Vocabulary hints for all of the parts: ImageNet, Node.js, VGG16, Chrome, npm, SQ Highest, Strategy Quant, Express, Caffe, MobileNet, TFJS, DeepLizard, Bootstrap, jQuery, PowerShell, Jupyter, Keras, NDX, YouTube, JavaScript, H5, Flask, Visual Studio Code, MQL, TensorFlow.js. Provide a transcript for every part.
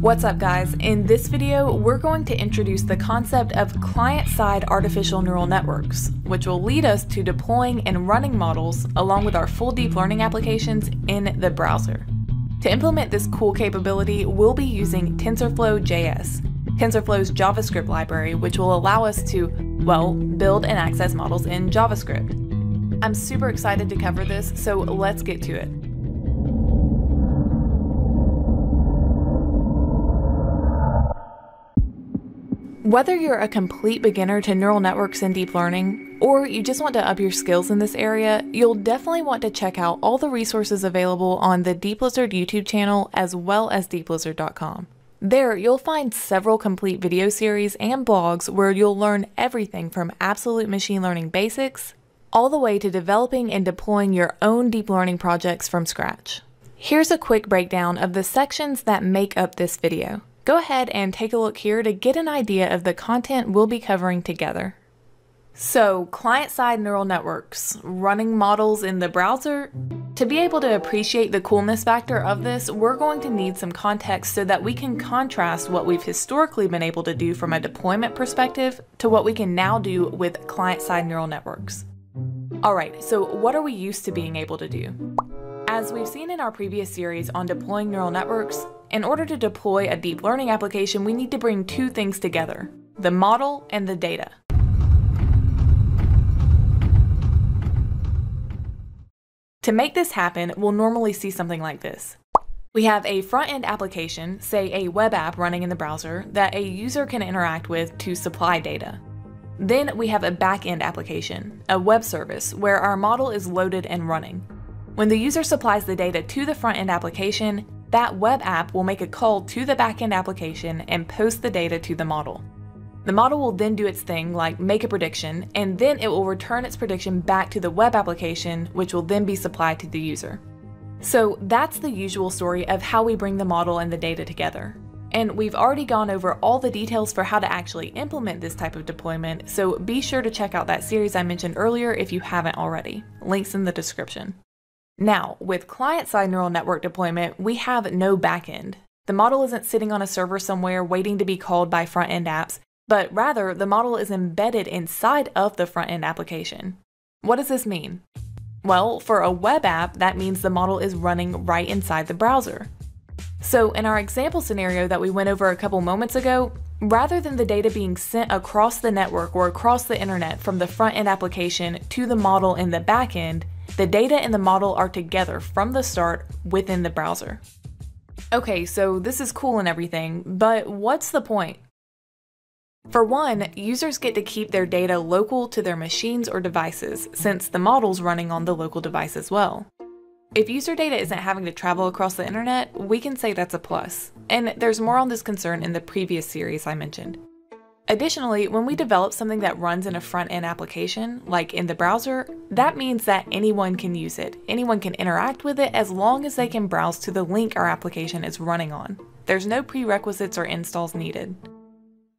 What's up guys, in this video we're going to introduce the concept of client-side artificial neural networks, which will lead us to deploying and running models along with our full deep learning applications in the browser. To implement this cool capability, we'll be using TensorFlow.js, TensorFlow's JavaScript library, which will allow us to, well, build and access models in JavaScript. I'm super excited to cover this, so let's get to it. Whether you're a complete beginner to neural networks and deep learning, or you just want to up your skills in this area, you'll definitely want to check out all the resources available on the DeepLizard YouTube channel as well as deeplizard.com. There, you'll find several complete video series and blogs where you'll learn everything from absolute machine learning basics all the way to developing and deploying your own deep learning projects from scratch. Here's a quick breakdown of the sections that make up this video. Go ahead and take a look here to get an idea of the content we'll be covering together. So, client-side neural networks, running models in the browser. To be able to appreciate the coolness factor of this, we're going to need some context so that we can contrast what we've historically been able to do from a deployment perspective to what we can now do with client-side neural networks. Alright, so what are we used to being able to do? As we've seen in our previous series on deploying neural networks, in order to deploy a deep learning application, we need to bring two things together, the model and the data. To make this happen, we'll normally see something like this. We have a front-end application, say a web app running in the browser, that a user can interact with to supply data. Then we have a back-end application, a web service, where our model is loaded and running. When the user supplies the data to the front-end application, that web app will make a call to the backend application and post the data to the model. The model will then do its thing, like make a prediction, and then it will return its prediction back to the web application, which will then be supplied to the user. So that's the usual story of how we bring the model and the data together. And we've already gone over all the details for how to actually implement this type of deployment, so be sure to check out that series I mentioned earlier if you haven't already. Links in the description. Now, with client-side neural network deployment, we have no backend. The model isn't sitting on a server somewhere waiting to be called by front-end apps, but rather the model is embedded inside of the front-end application. What does this mean? Well, for a web app, that means the model is running right inside the browser. So in our example scenario that we went over a couple moments ago, rather than the data being sent across the network or across the internet from the front-end application to the model in the backend, the data and the model are together from the start within the browser. Okay, so this is cool and everything, but what's the point? For one, users get to keep their data local to their machines or devices, since the model's running on the local device as well. If user data isn't having to travel across the internet, we can say that's a plus, and there's more on this concern in the previous series I mentioned. Additionally, when we develop something that runs in a front-end application, like in the browser, that means that anyone can use it. Anyone can interact with it as long as they can browse to the link our application is running on. There's no prerequisites or installs needed.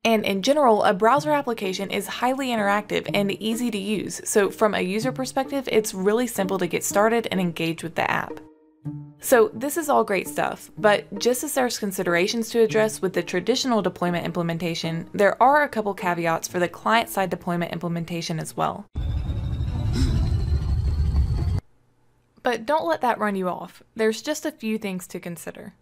And in general, a browser application is highly interactive and easy to use, so from a user perspective, it's really simple to get started and engage with the app. So this is all great stuff, but just as there's considerations to address with the traditional deployment implementation, there are a couple caveats for the client-side deployment implementation as well. But don't let that run you off. There's just a few things to consider.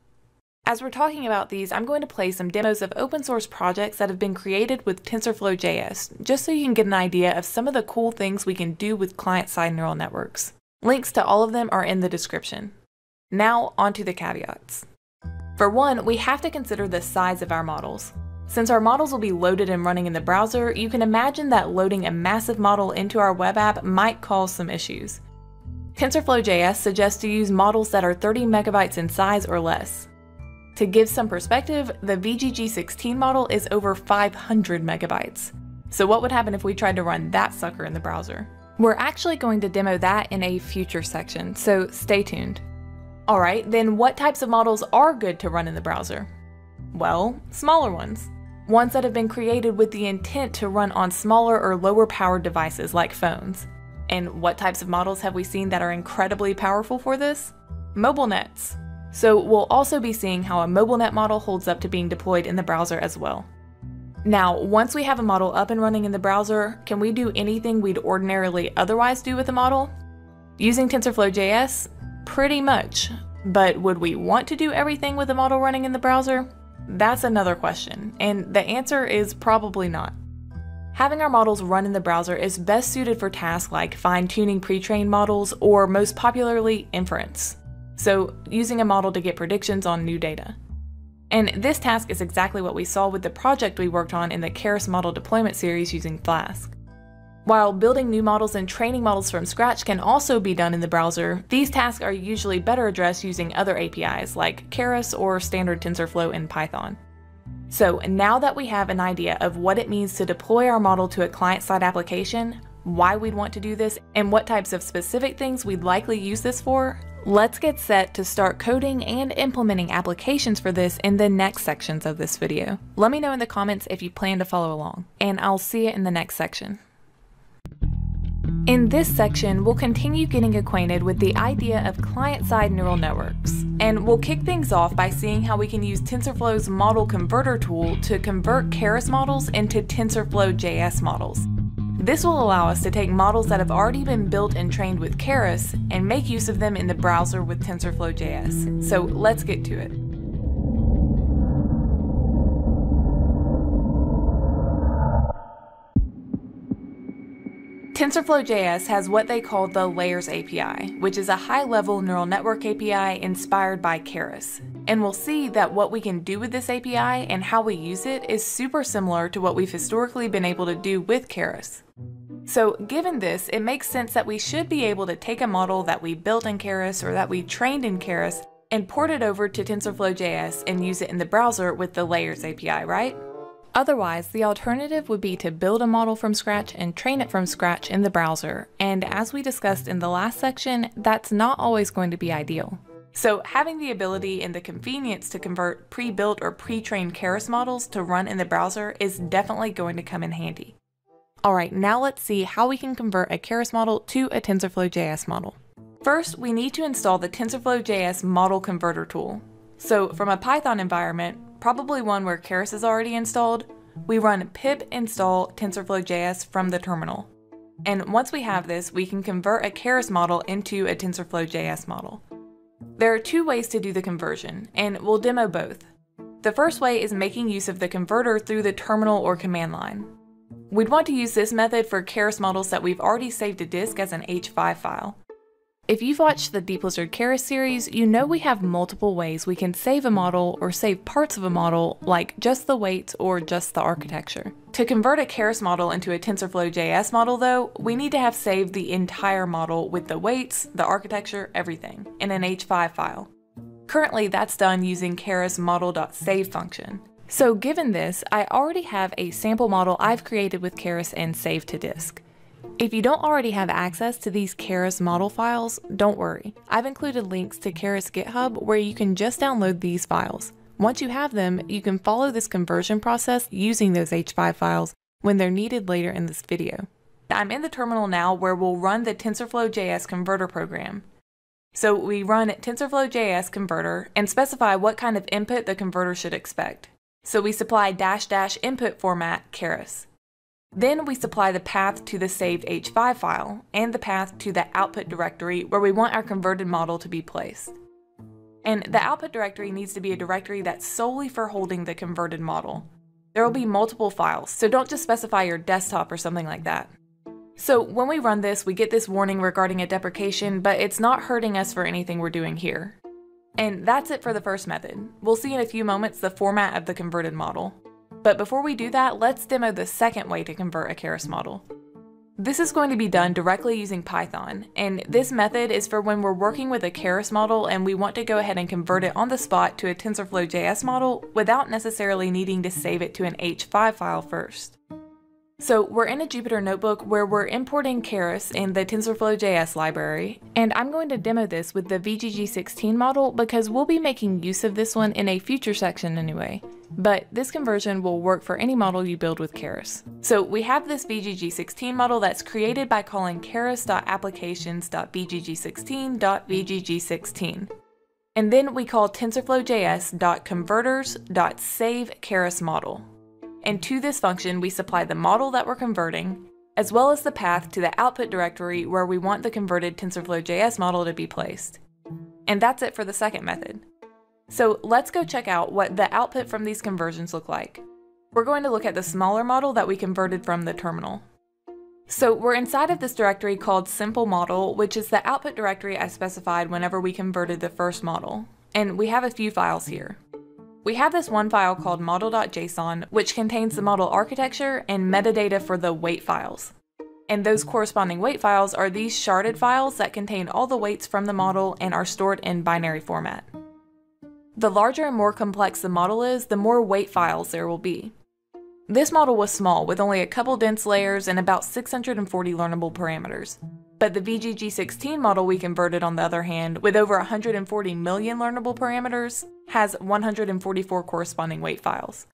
As we're talking about these, I'm going to play some demos of open source projects that have been created with TensorFlow.js, just so you can get an idea of some of the cool things we can do with client-side neural networks. Links to all of them are in the description. Now, onto the caveats. For one, we have to consider the size of our models. Since our models will be loaded and running in the browser, you can imagine that loading a massive model into our web app might cause some issues. TensorFlow.js suggests to use models that are 30 megabytes in size or less. To give some perspective, the VGG16 model is over 500 megabytes. So what would happen if we tried to run that sucker in the browser? We're actually going to demo that in a future section, so stay tuned. Alright, then what types of models are good to run in the browser? Well, smaller ones. Ones that have been created with the intent to run on smaller or lower powered devices like phones. And what types of models have we seen that are incredibly powerful for this? MobileNets. So we'll also be seeing how a MobileNet model holds up to being deployed in the browser as well. Now, once we have a model up and running in the browser, can we do anything we'd ordinarily otherwise do with a model? Using TensorFlow.js? Pretty much. But would we want to do everything with a model running in the browser? That's another question, and the answer is probably not. Having our models run in the browser is best suited for tasks like fine-tuning pre-trained models or, most popularly, inference. So using a model to get predictions on new data. And this task is exactly what we saw with the project we worked on in the Keras model deployment series using Flask. While building new models and training models from scratch can also be done in the browser, these tasks are usually better addressed using other APIs like Keras or standard TensorFlow in Python. So now that we have an idea of what it means to deploy our model to a client-side application, why we'd want to do this, and what types of specific things we'd likely use this for, let's get set to start coding and implementing applications for this in the next sections of this video. Let me know in the comments if you plan to follow along, and I'll see you in the next section. In this section, we'll continue getting acquainted with the idea of client-side neural networks, and we'll kick things off by seeing how we can use TensorFlow's model converter tool to convert Keras models into TensorFlow.js models. This will allow us to take models that have already been built and trained with Keras and make use of them in the browser with TensorFlow.js. So let's get to it. TensorFlow.js has what they call the Layers API, which is a high-level neural network API inspired by Keras. And we'll see that what we can do with this API and how we use it is super similar to what we've historically been able to do with Keras. So given this, it makes sense that we should be able to take a model that we built in Keras or that we trained in Keras and port it over to TensorFlow.js and use it in the browser with the Layers API, right? Otherwise, the alternative would be to build a model from scratch and train it from scratch in the browser, and as we discussed in the last section, that's not always going to be ideal. So having the ability and the convenience to convert pre-built or pre-trained Keras models to run in the browser is definitely going to come in handy. Alright, now let's see how we can convert a Keras model to a TensorFlow.js model. First, we need to install the TensorFlow.js model converter tool. So from a Python environment, probably one where Keras is already installed, we run pip install TensorFlow.js from the terminal. And once we have this, we can convert a Keras model into a TensorFlow.js model. There are two ways to do the conversion, and we'll demo both. The first way is making use of the converter through the terminal or command line. We'd want to use this method for Keras models that we've already saved to disk as an H5 file. If you've watched the DeepLizard Keras series, you know we have multiple ways we can save a model or save parts of a model, like just the weights or just the architecture. To convert a Keras model into a TensorFlow.js model though, we need to have saved the entire model with the weights, the architecture, everything, in an H5 file. Currently that's done using Keras model.save function. So given this, I already have a sample model I've created with Keras and saved to disk. If you don't already have access to these Keras model files, don't worry. I've included links to Keras GitHub where you can just download these files. Once you have them, you can follow this conversion process using those H5 files when they're needed later in this video. I'm in the terminal now where we'll run the TensorFlow.js converter program. So we run TensorFlow.js converter and specify what kind of input the converter should expect. So we supply --input format Keras. Then we supply the path to the saved H5 file and the path to the output directory where we want our converted model to be placed. And the output directory needs to be a directory that's solely for holding the converted model. There will be multiple files, so don't just specify your desktop or something like that. So when we run this, we get this warning regarding a deprecation, but it's not hurting us for anything we're doing here. And that's it for the first method. We'll see in a few moments the format of the converted model. But before we do that, let's demo the second way to convert a Keras model. This is going to be done directly using Python, and this method is for when we're working with a Keras model and we want to go ahead and convert it on the spot to a TensorFlow.js model without necessarily needing to save it to an H5 file first. So we're in a Jupyter notebook where we're importing Keras in the TensorFlow.js library, and I'm going to demo this with the VGG16 model because we'll be making use of this one in a future section anyway. But this conversion will work for any model you build with Keras. So we have this VGG16 model that's created by calling keras.applications.vgg16.vgg16. And then we call TensorFlowJS.converters.saveKerasModel. And to this function, we supply the model that we're converting, as well as the path to the output directory where we want the converted TensorFlow.js model to be placed. And that's it for the second method. So let's go check out what the output from these conversions look like. We're going to look at the smaller model that we converted from the terminal. So we're inside of this directory called simple model, which is the output directory I specified whenever we converted the first model. And we have a few files here. We have this one file called model.json, which contains the model architecture and metadata for the weight files. And those corresponding weight files are these sharded files that contain all the weights from the model and are stored in binary format. The larger and more complex the model is, the more weight files there will be. This model was small, with only a couple dense layers and about 640 learnable parameters. But the VGG16 model we converted, on the other hand, with over 140 million learnable parameters, has 144 corresponding weight files.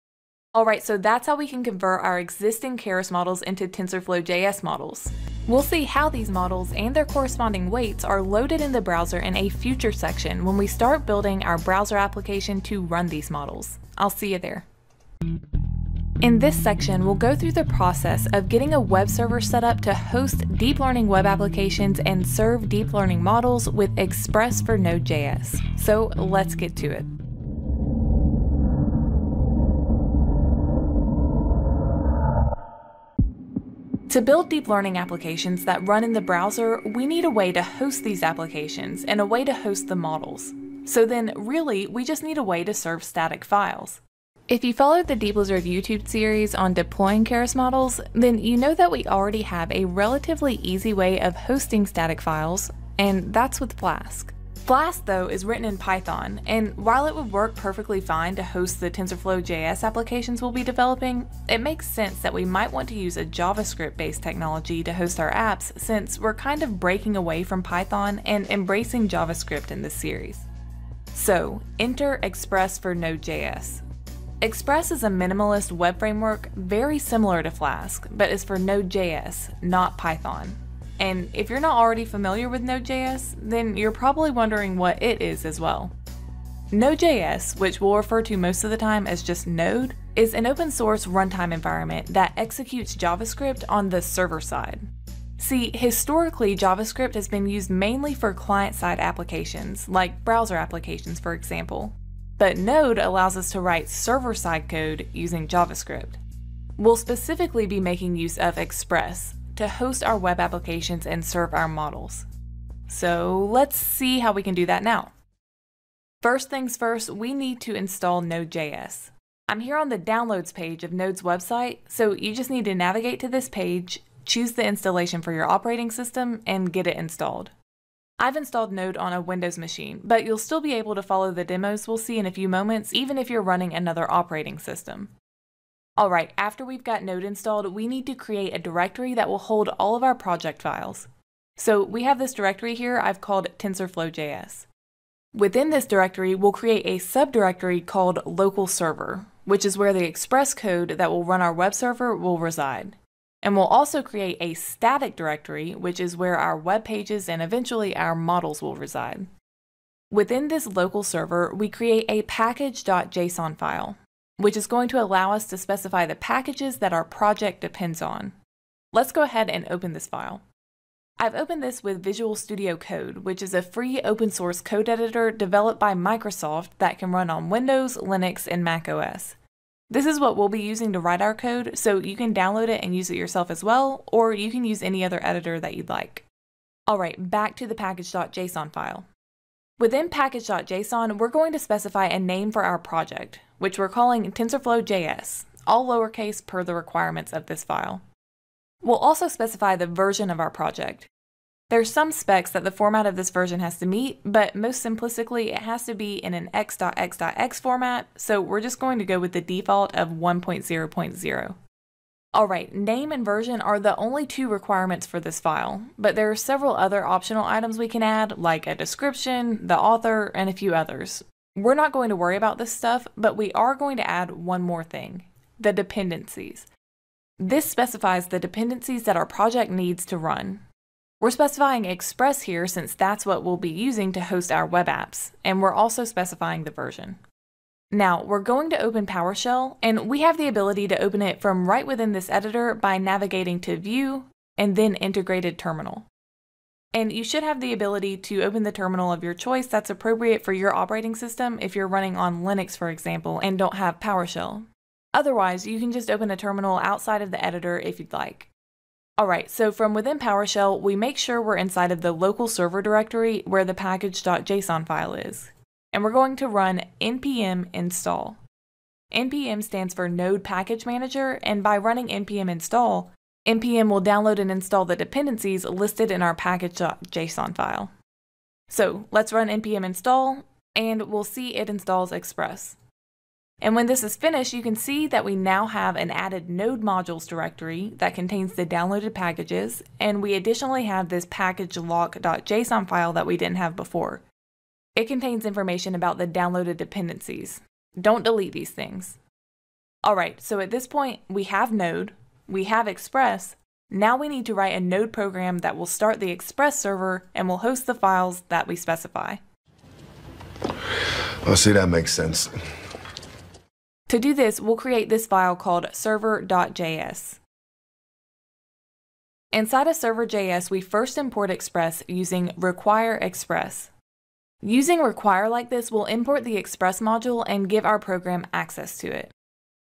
Alright, so that's how we can convert our existing Keras models into TensorFlow.js models. We'll see how these models and their corresponding weights are loaded in the browser in a future section when we start building our browser application to run these models. I'll see you there. In this section, we'll go through the process of getting a web server set up to host deep learning web applications and serve deep learning models with Express for Node.js. So let's get to it. To build deep learning applications that run in the browser, we need a way to host these applications and a way to host the models. So then, really, we just need a way to serve static files. If you followed the DeepLizard YouTube series on deploying Keras models, then you know that we already have a relatively easy way of hosting static files, and that's with Flask. Flask, though, is written in Python, and while it would work perfectly fine to host the TensorFlow.js applications we'll be developing, it makes sense that we might want to use a JavaScript-based technology to host our apps, since we're kind of breaking away from Python and embracing JavaScript in this series. So, enter Express for Node.js. Express is a minimalist web framework very similar to Flask, but is for Node.js, not Python. And if you're not already familiar with Node.js, then you're probably wondering what it is as well. Node.js, which we'll refer to most of the time as just Node, is an open source runtime environment that executes JavaScript on the server side. See, historically, JavaScript has been used mainly for client-side applications, like browser applications, for example. But Node allows us to write server-side code using JavaScript. We'll specifically be making use of Express to host our web applications and serve our models. So let's see how we can do that now. First things first, we need to install Node.js. I'm here on the Downloads page of Node's website, so you just need to navigate to this page, choose the installation for your operating system, and get it installed. I've installed Node on a Windows machine, but you'll still be able to follow the demos we'll see in a few moments, even if you're running another operating system. Alright, after we've got Node installed, we need to create a directory that will hold all of our project files. So we have this directory here I've called TensorFlow.js. Within this directory, we'll create a subdirectory called local server, which is where the Express code that will run our web server will reside. And we'll also create a static directory, which is where our web pages and eventually our models will reside. Within this local server, we create a package.json file, which is going to allow us to specify the packages that our project depends on. Let's go ahead and open this file. I've opened this with Visual Studio Code, which is a free open source code editor developed by Microsoft that can run on Windows, Linux, and Mac OS. This is what we'll be using to write our code, so you can download it and use it yourself as well, or you can use any other editor that you'd like. Alright, back to the package.json file. Within package.json, we're going to specify a name for our project, which we're calling TensorFlow.js, all lowercase per the requirements of this file. We'll also specify the version of our project. There's some specs that the format of this version has to meet, but most simplistically, it has to be in an x.x.x format, so we're just going to go with the default of 1.0.0. Alright, name and version are the only two requirements for this file, but there are several other optional items we can add, like a description, the author, and a few others. We're not going to worry about this stuff, but we are going to add one more thing, the dependencies. This specifies the dependencies that our project needs to run. We're specifying Express here since that's what we'll be using to host our web apps, and we're also specifying the version. Now, we're going to open PowerShell, and we have the ability to open it from right within this editor by navigating to View and then Integrated Terminal. And you should have the ability to open the terminal of your choice that's appropriate for your operating system if you're running on Linux, for example, and don't have PowerShell. Otherwise, you can just open a terminal outside of the editor if you'd like. Alright, so from within PowerShell, we make sure we're inside of the local server directory where the package.json file is. And we're going to run npm install. npm stands for Node Package Manager, and by running npm install, npm will download and install the dependencies listed in our package.json file. So let's run npm install, and we'll see it installs Express. And when this is finished, you can see that we now have an added node modules directory that contains the downloaded packages, and we additionally have this package.lock.json file that we didn't have before. It contains information about the downloaded dependencies. Don't delete these things. Alright, so at this point, we have Node, we have Express, now we need to write a Node program that will start the Express server and will host the files that we specify. Oh, see, that makes sense. To do this, we'll create this file called server.js. Inside of server.js, we first import Express using require express. Using require like this will import the Express module and give our program access to it.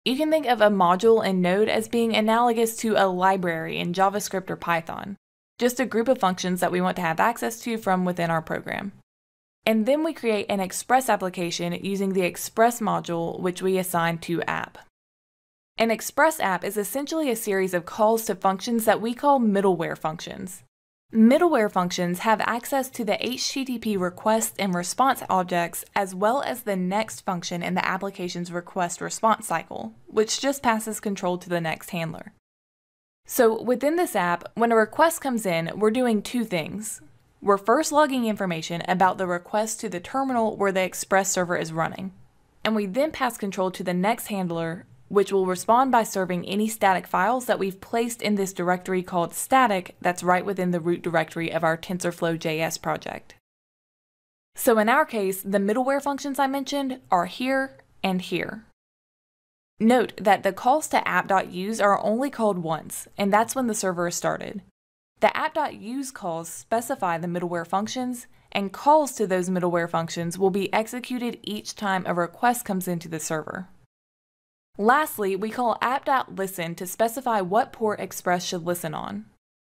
You can think of a module in Node as being analogous to a library in JavaScript or Python, just a group of functions that we want to have access to from within our program. And then we create an Express application using the Express module, which we assign to app. An Express app is essentially a series of calls to functions that we call middleware functions. Middleware functions have access to the HTTP request and response objects as well as the next function in the application's request response cycle, which just passes control to the next handler. So within this app, when a request comes in, we're doing two things. We're first logging information about the request to the terminal where the Express server is running, and we then pass control to the next handler, which will respond by serving any static files that we've placed in this directory called static that's right within the root directory of our TensorFlow.js project. So in our case, the middleware functions I mentioned are here and here. Note that the calls to app.use are only called once, and that's when the server is started. The app.use calls specify the middleware functions, and calls to those middleware functions will be executed each time a request comes into the server. Lastly, we call app.listen to specify what port Express should listen on.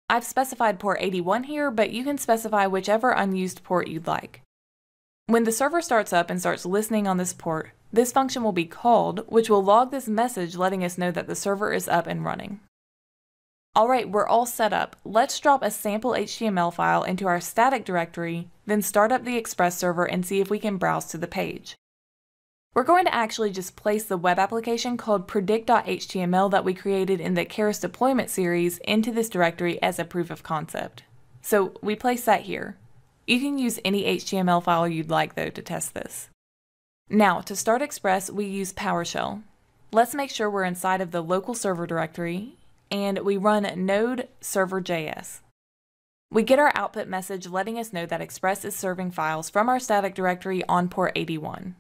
I've specified port 81 here, but you can specify whichever unused port you'd like. When the server starts up and starts listening on this port, this function will be called, which will log this message letting us know that the server is up and running. Alright, we're all set up. Let's drop a sample HTML file into our static directory, then start up the Express server and see if we can browse to the page. We're going to actually just place the web application called predict.html that we created in the Keras deployment series into this directory as a proof of concept. So we place that here. You can use any HTML file you'd like though to test this. Now to start Express, we use PowerShell. Let's make sure we're inside of the local server directory, and we run node server.js. We get our output message letting us know that Express is serving files from our static directory on port 81.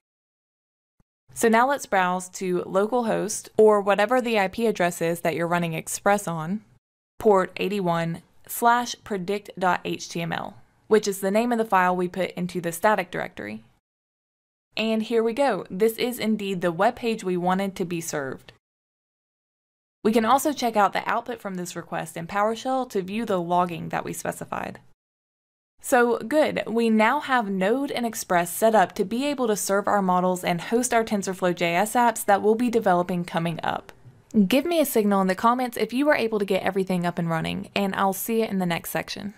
So now let's browse to localhost, or whatever the IP address is that you're running Express on, port 81 / predict.html, which is the name of the file we put into the static directory. And here we go. This is indeed the web page we wanted to be served. We can also check out the output from this request in PowerShell to view the logging that we specified. So good, we now have Node and Express set up to be able to serve our models and host our TensorFlow.js apps that we'll be developing coming up. Give me a signal in the comments if you were able to get everything up and running, and I'll see you in the next section.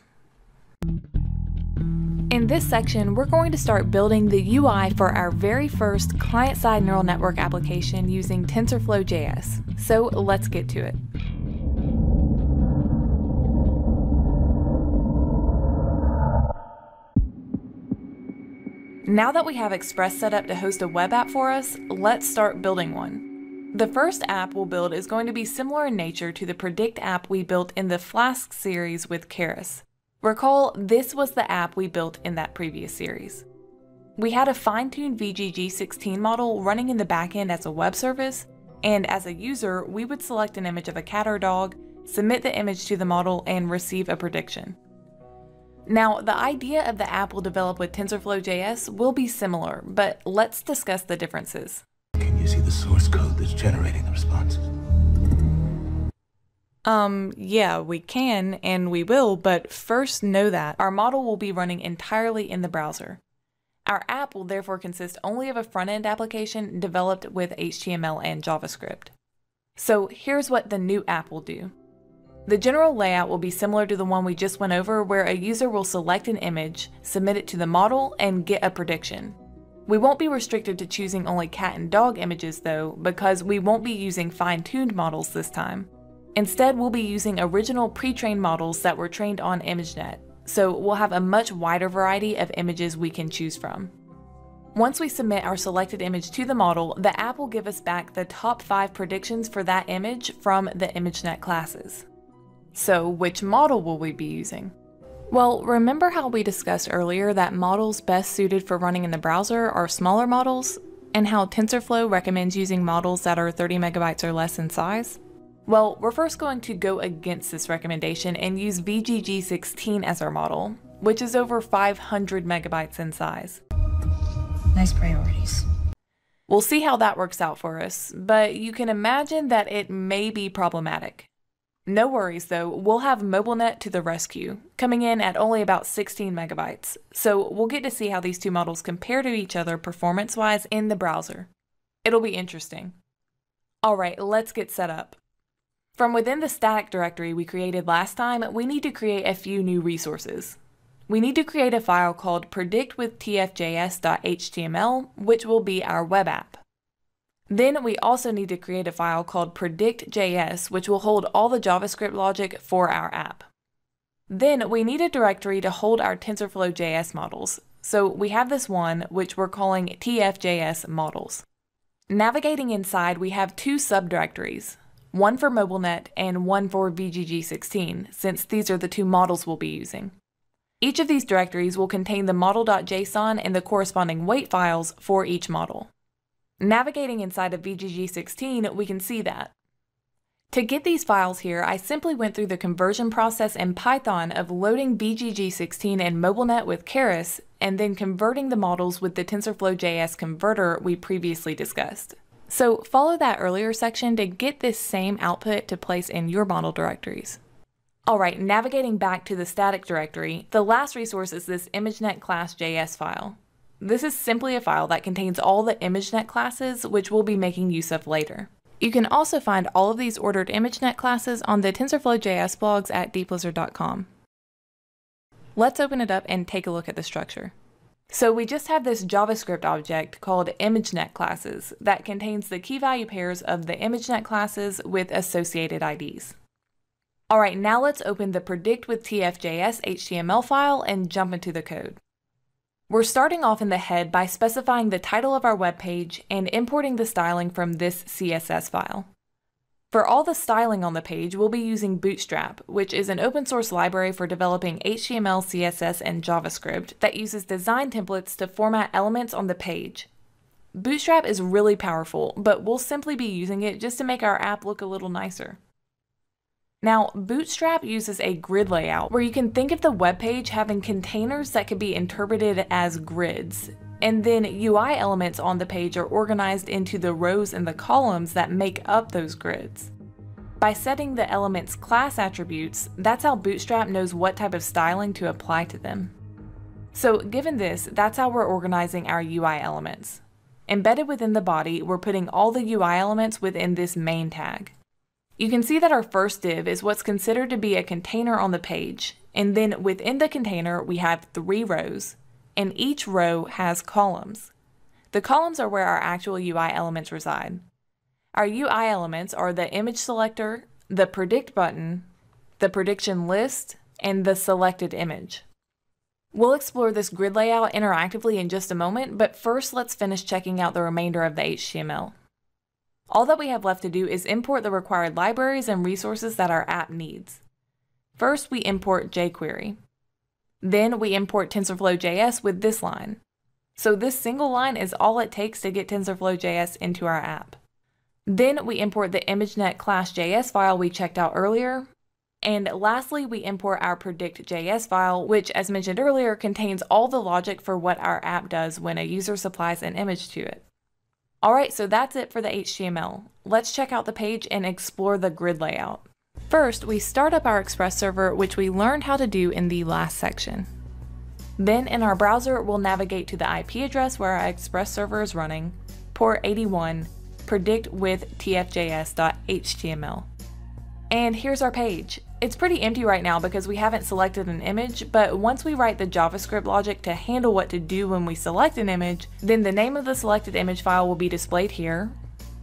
In this section, we're going to start building the UI for our very first client-side neural network application using TensorFlow.js. So let's get to it. Now that we have Express set up to host a web app for us, let's start building one. The first app we'll build is going to be similar in nature to the Predict app we built in the Flask series with Keras. Recall, this was the app we built in that previous series. We had a fine-tuned VGG16 model running in the backend as a web service, and as a user, we would select an image of a cat or dog, submit the image to the model, and receive a prediction. Now, the idea of the app we'll develop with TensorFlow.js will be similar, but let's discuss the differences. Can you see the source code that's generating the responses? Yeah, we can, and we will, but first know that our model will be running entirely in the browser. Our app will therefore consist only of a front-end application developed with HTML and JavaScript. So here's what the new app will do. The general layout will be similar to the one we just went over, where a user will select an image, submit it to the model, and get a prediction. We won't be restricted to choosing only cat and dog images though, because we won't be using fine-tuned models this time. Instead, we'll be using original pre-trained models that were trained on ImageNet, so we'll have a much wider variety of images we can choose from. Once we submit our selected image to the model, the app will give us back the top 5 predictions for that image from the ImageNet classes. So which model will we be using? Well, remember how we discussed earlier that models best suited for running in the browser are smaller models, and how TensorFlow recommends using models that are 30 megabytes or less in size? Well, we're first going to go against this recommendation and use VGG16 as our model, which is over 500 megabytes in size. Nice priorities. We'll see how that works out for us, but you can imagine that it may be problematic. No worries though, we'll have MobileNet to the rescue, coming in at only about 16 megabytes, so we'll get to see how these two models compare to each other performance-wise in the browser. It'll be interesting. Alright, let's get set up. From within the static directory we created last time, we need to create a few new resources. We need to create a file called predictwithtfjs.html, which will be our web app. Then we also need to create a file called predictjs, which will hold all the JavaScript logic for our app. Then we need a directory to hold our TensorFlow.js models, so we have this one, which we're calling tfjs models. Navigating inside, we have two subdirectories. One for MobileNet and one for VGG16, since these are the two models we'll be using. Each of these directories will contain the model.json and the corresponding weight files for each model. Navigating inside of VGG16, we can see that. To get these files here, I simply went through the conversion process in Python of loading VGG16 and MobileNet with Keras, and then converting the models with the TensorFlow.js converter we previously discussed. So follow that earlier section to get this same output to place in your model directories. Alright, navigating back to the static directory, the last resource is this ImageNet class JS file. This is simply a file that contains all the ImageNet classes, which we'll be making use of later. You can also find all of these ordered ImageNet classes on the TensorFlow.js blogs at DeepLizard.com. Let's open it up and take a look at the structure. So we just have this JavaScript object called ImageNet classes that contains the key value pairs of the ImageNet classes with associated IDs. Alright, now let's open the predictwithtfjs HTML file and jump into the code. We're starting off in the head by specifying the title of our web page and importing the styling from this CSS file. For all the styling on the page, we'll be using Bootstrap, which is an open source library for developing HTML, CSS, and JavaScript that uses design templates to format elements on the page. Bootstrap is really powerful, but we'll simply be using it just to make our app look a little nicer. Now, Bootstrap uses a grid layout where you can think of the web page having containers that could be interpreted as grids. And then UI elements on the page are organized into the rows and the columns that make up those grids. By setting the elements class attributes, that's how Bootstrap knows what type of styling to apply to them. So given this, that's how we're organizing our UI elements. Embedded within the body, we're putting all the UI elements within this main tag. You can see that our first div is what's considered to be a container on the page, and then within the container we have 3 rows. And each row has columns. The columns are where our actual UI elements reside. Our UI elements are the image selector, the predict button, the prediction list, and the selected image. We'll explore this grid layout interactively in just a moment, but first let's finish checking out the remainder of the HTML. All that we have left to do is import the required libraries and resources that our app needs. First, we import jQuery. Then we import TensorFlow.js with this line. So this single line is all it takes to get TensorFlow.js into our app. Then we import the ImageNet class.js file we checked out earlier. And lastly, we import our predict.js file, which, as mentioned earlier, contains all the logic for what our app does when a user supplies an image to it. All right, so that's it for the HTML. Let's check out the page and explore the grid layout. First, we start up our Express server, which we learned how to do in the last section. Then in our browser, we'll navigate to the IP address where our Express server is running, port 81, predict with tfjs.html. And here's our page. It's pretty empty right now because we haven't selected an image, but once we write the JavaScript logic to handle what to do when we select an image, then the name of the selected image file will be displayed here,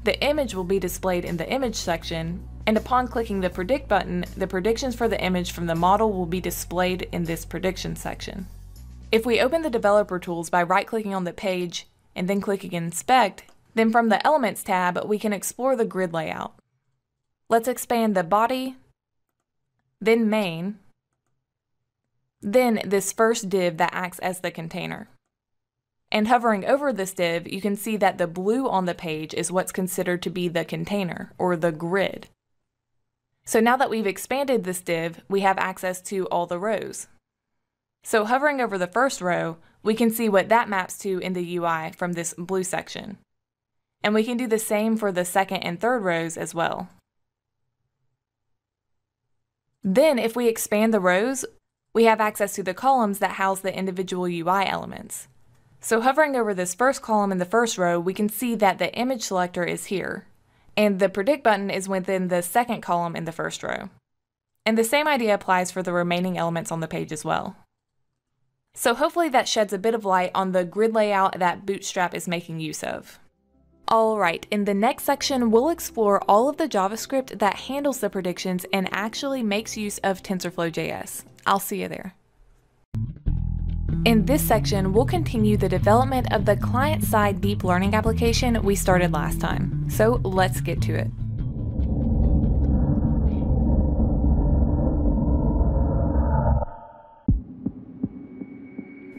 the image will be displayed in the image section, and upon clicking the predict button, the predictions for the image from the model will be displayed in this prediction section. If we open the developer tools by right-clicking on the page and then clicking inspect, then from the elements tab, we can explore the grid layout. Let's expand the body, then main, then this first div that acts as the container. And hovering over this div, you can see that the blue on the page is what's considered to be the container, or the grid. So now that we've expanded this div, we have access to all the rows. So hovering over the first row, we can see what that maps to in the UI from this blue section. And we can do the same for the second and third rows as well. Then if we expand the rows, we have access to the columns that house the individual UI elements. So hovering over this first column in the first row, we can see that the image selector is here, and the predict button is within the second column in the first row. And the same idea applies for the remaining elements on the page as well. So hopefully that sheds a bit of light on the grid layout that Bootstrap is making use of. Alright, in the next section, we'll explore all of the JavaScript that handles the predictions and actually makes use of TensorFlow.js. I'll see you there. In this section, we'll continue the development of the client-side deep learning application we started last time. So let's get to it.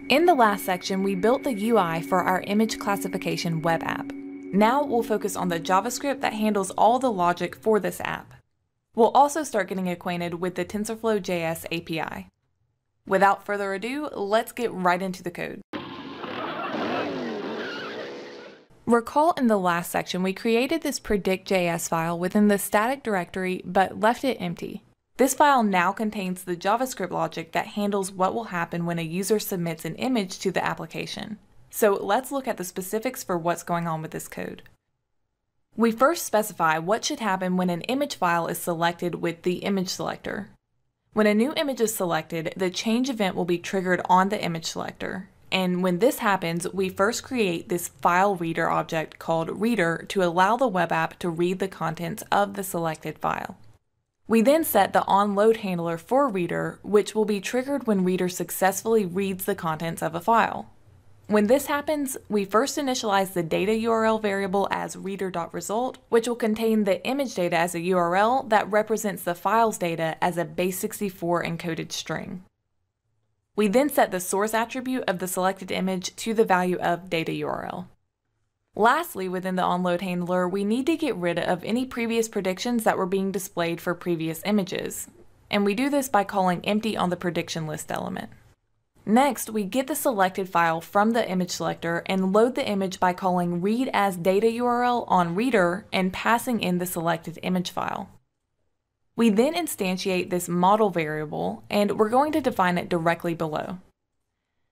In the last section, we built the UI for our image classification web app. Now we'll focus on the JavaScript that handles all the logic for this app. We'll also start getting acquainted with the TensorFlow.js API. Without further ado, let's get right into the code. Recall in the last section, we created this predict.js file within the static directory, but left it empty. This file now contains the JavaScript logic that handles what will happen when a user submits an image to the application. So let's look at the specifics for what's going on with this code. We first specify what should happen when an image file is selected with the image selector. When a new image is selected, the change event will be triggered on the image selector. And when this happens, we first create this file reader object called reader to allow the web app to read the contents of the selected file. We then set the onload handler for reader, which will be triggered when reader successfully reads the contents of a file. When this happens, we first initialize the data URL variable as reader.result, which will contain the image data as a URL that represents the file's data as a base64 encoded string. We then set the source attribute of the selected image to the value of data URL. Lastly, within the onload handler, we need to get rid of any previous predictions that were being displayed for previous images. And we do this by calling empty on the prediction list element. Next, we get the selected file from the image selector and load the image by calling read as data URL on reader and passing in the selected image file. We then instantiate this model variable, and we're going to define it directly below.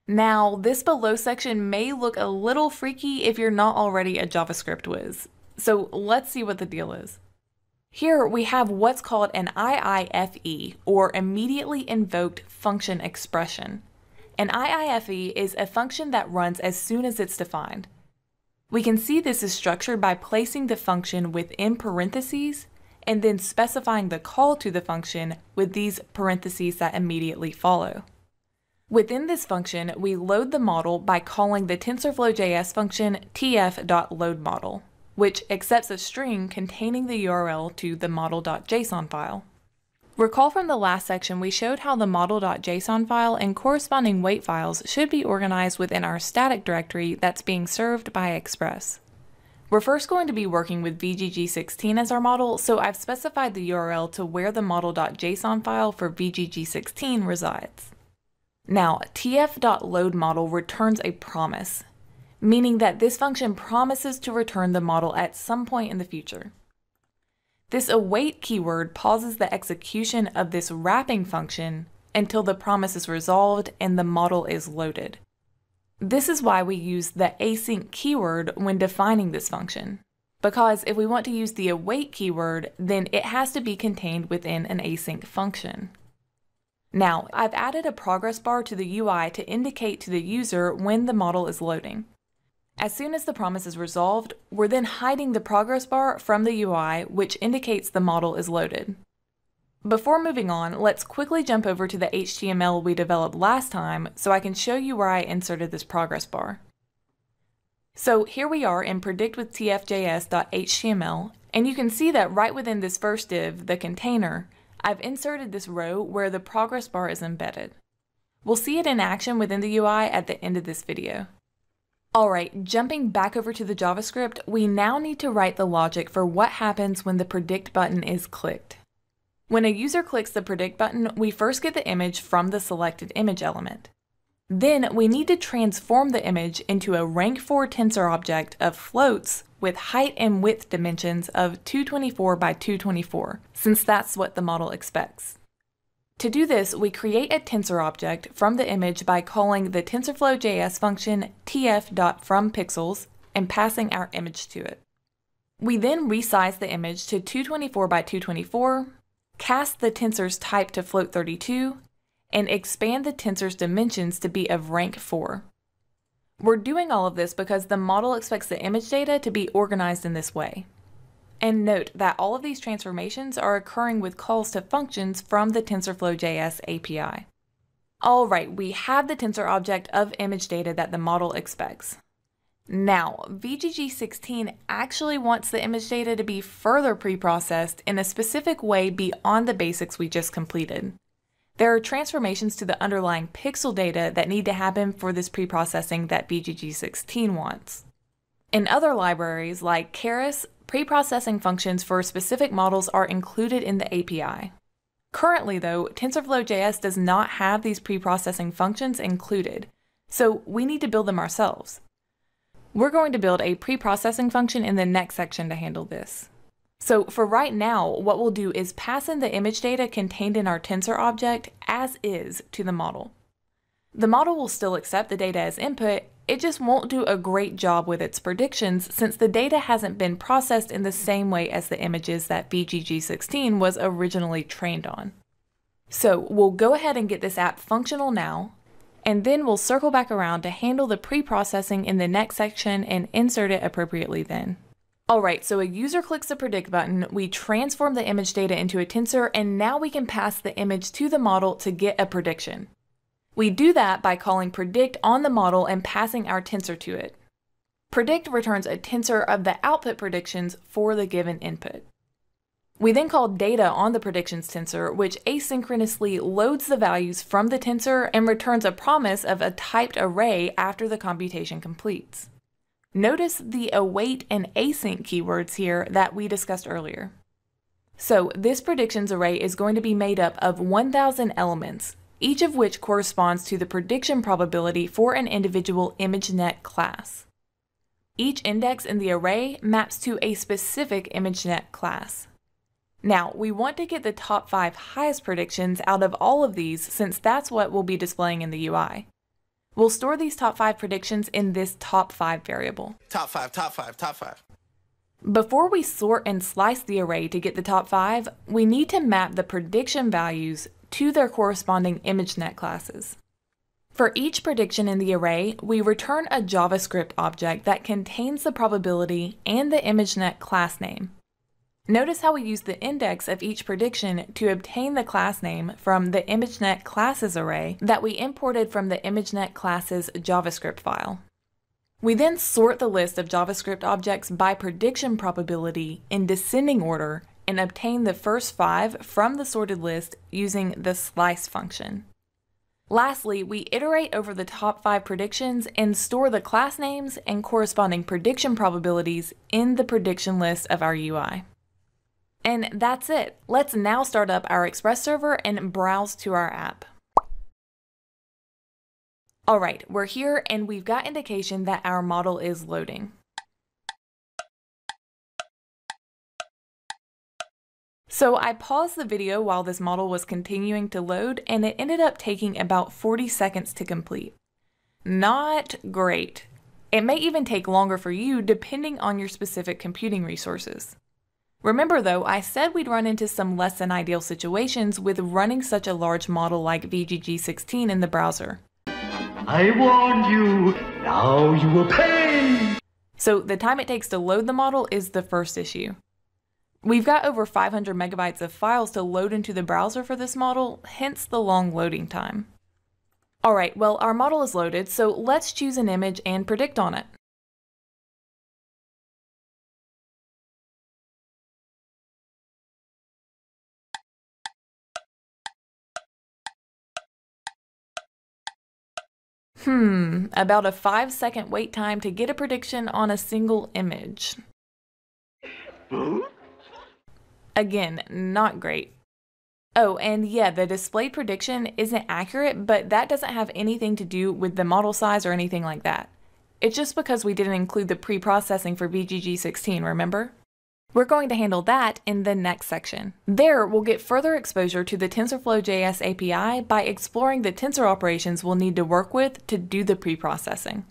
Now, this below section may look a little freaky if you're not already a JavaScript whiz. So let's see what the deal is. Here we have what's called an IIFE, or immediately invoked function expression. An IIFE is a function that runs as soon as it's defined. We can see this is structured by placing the function within parentheses and then specifying the call to the function with these parentheses that immediately follow. Within this function, we load the model by calling the TensorFlow.js function tf.loadModel, which accepts a string containing the URL to the model.json file. Recall from the last section we showed how the model.json file and corresponding weight files should be organized within our static directory that's being served by Express. We're first going to be working with VGG16 as our model, so I've specified the URL to where the model.json file for VGG16 resides. Now, tf.loadModel returns a promise, meaning that this function promises to return the model at some point in the future. This await keyword pauses the execution of this wrapping function until the promise is resolved and the model is loaded. This is why we use the async keyword when defining this function, because if we want to use the await keyword, then it has to be contained within an async function. Now, I've added a progress bar to the UI to indicate to the user when the model is loading. As soon as the promise is resolved, we're then hiding the progress bar from the UI, which indicates the model is loaded. Before moving on, let's quickly jump over to the HTML we developed last time so I can show you where I inserted this progress bar. So here we are in predictwithtfjs.html, and you can see that right within this first div, the container, I've inserted this row where the progress bar is embedded. We'll see it in action within the UI at the end of this video. Alright, jumping back over to the JavaScript, we now need to write the logic for what happens when the predict button is clicked. When a user clicks the predict button, we first get the image from the selected image element. Then we need to transform the image into a rank 4 tensor object of floats with height and width dimensions of 224 by 224, since that's what the model expects. To do this, we create a tensor object from the image by calling the TensorFlow.js function tf.fromPixels and passing our image to it. We then resize the image to 224 by 224, cast the tensor's type to float 32, and expand the tensor's dimensions to be of rank 4. We're doing all of this because the model expects the image data to be organized in this way. And note that all of these transformations are occurring with calls to functions from the TensorFlow.js API. Alright, we have the tensor object of image data that the model expects. Now, VGG16 actually wants the image data to be further preprocessed in a specific way beyond the basics we just completed. There are transformations to the underlying pixel data that need to happen for this preprocessing that VGG16 wants. In other libraries like Keras, preprocessing functions for specific models are included in the API. Currently though, TensorFlow.js does not have these preprocessing functions included, so we need to build them ourselves. We're going to build a preprocessing function in the next section to handle this. So for right now, what we'll do is pass in the image data contained in our tensor object as is to the model. The model will still accept the data as input, it just won't do a great job with its predictions since the data hasn't been processed in the same way as the images that VGG16 was originally trained on. So we'll go ahead and get this app functional now, and then we'll circle back around to handle the pre-processing in the next section and insert it appropriately then. Alright, so a user clicks the predict button, we transform the image data into a tensor, and now we can pass the image to the model to get a prediction. We do that by calling predict on the model and passing our tensor to it. Predict returns a tensor of the output predictions for the given input. We then call data on the predictions tensor, which asynchronously loads the values from the tensor and returns a promise of a typed array after the computation completes. Notice the await and async keywords here that we discussed earlier. So this predictions array is going to be made up of 1,000 elements, each of which corresponds to the prediction probability for an individual ImageNet class. Each index in the array maps to a specific ImageNet class. Now, we want to get the top 5 highest predictions out of all of these since that's what we'll be displaying in the UI. We'll store these top 5 predictions in this top 5 variable. Top 5, top 5, top 5. Before we sort and slice the array to get the top 5, we need to map the prediction values to their corresponding ImageNet classes. For each prediction in the array, we return a JavaScript object that contains the probability and the ImageNet class name. Notice how we use the index of each prediction to obtain the class name from the ImageNet classes array that we imported from the ImageNet classes JavaScript file. We then sort the list of JavaScript objects by prediction probability in descending order and obtain the first 5 from the sorted list using the slice function. Lastly, we iterate over the top 5 predictions and store the class names and corresponding prediction probabilities in the prediction list of our UI. And that's it. Let's now start up our Express server and browse to our app. All right, we're here and we've got indication that our model is loading. So I paused the video while this model was continuing to load, and it ended up taking about 40 seconds to complete. Not great. It may even take longer for you depending on your specific computing resources. Remember though, I said we'd run into some less than ideal situations with running such a large model like VGG16 in the browser. I warned you, now you will pay! So the time it takes to load the model is the first issue. We've got over 500 megabytes of files to load into the browser for this model, hence the long loading time. All right, well, our model is loaded, so let's choose an image and predict on it. About a 5-second wait time to get a prediction on a single image. Again, not great. Oh, and yeah, the displayed prediction isn't accurate, but that doesn't have anything to do with the model size or anything like that. It's just because we didn't include the pre-processing for VGG16, remember? We're going to handle that in the next section. There, we'll get further exposure to the TensorFlow.js API by exploring the tensor operations we'll need to work with to do the pre-processing.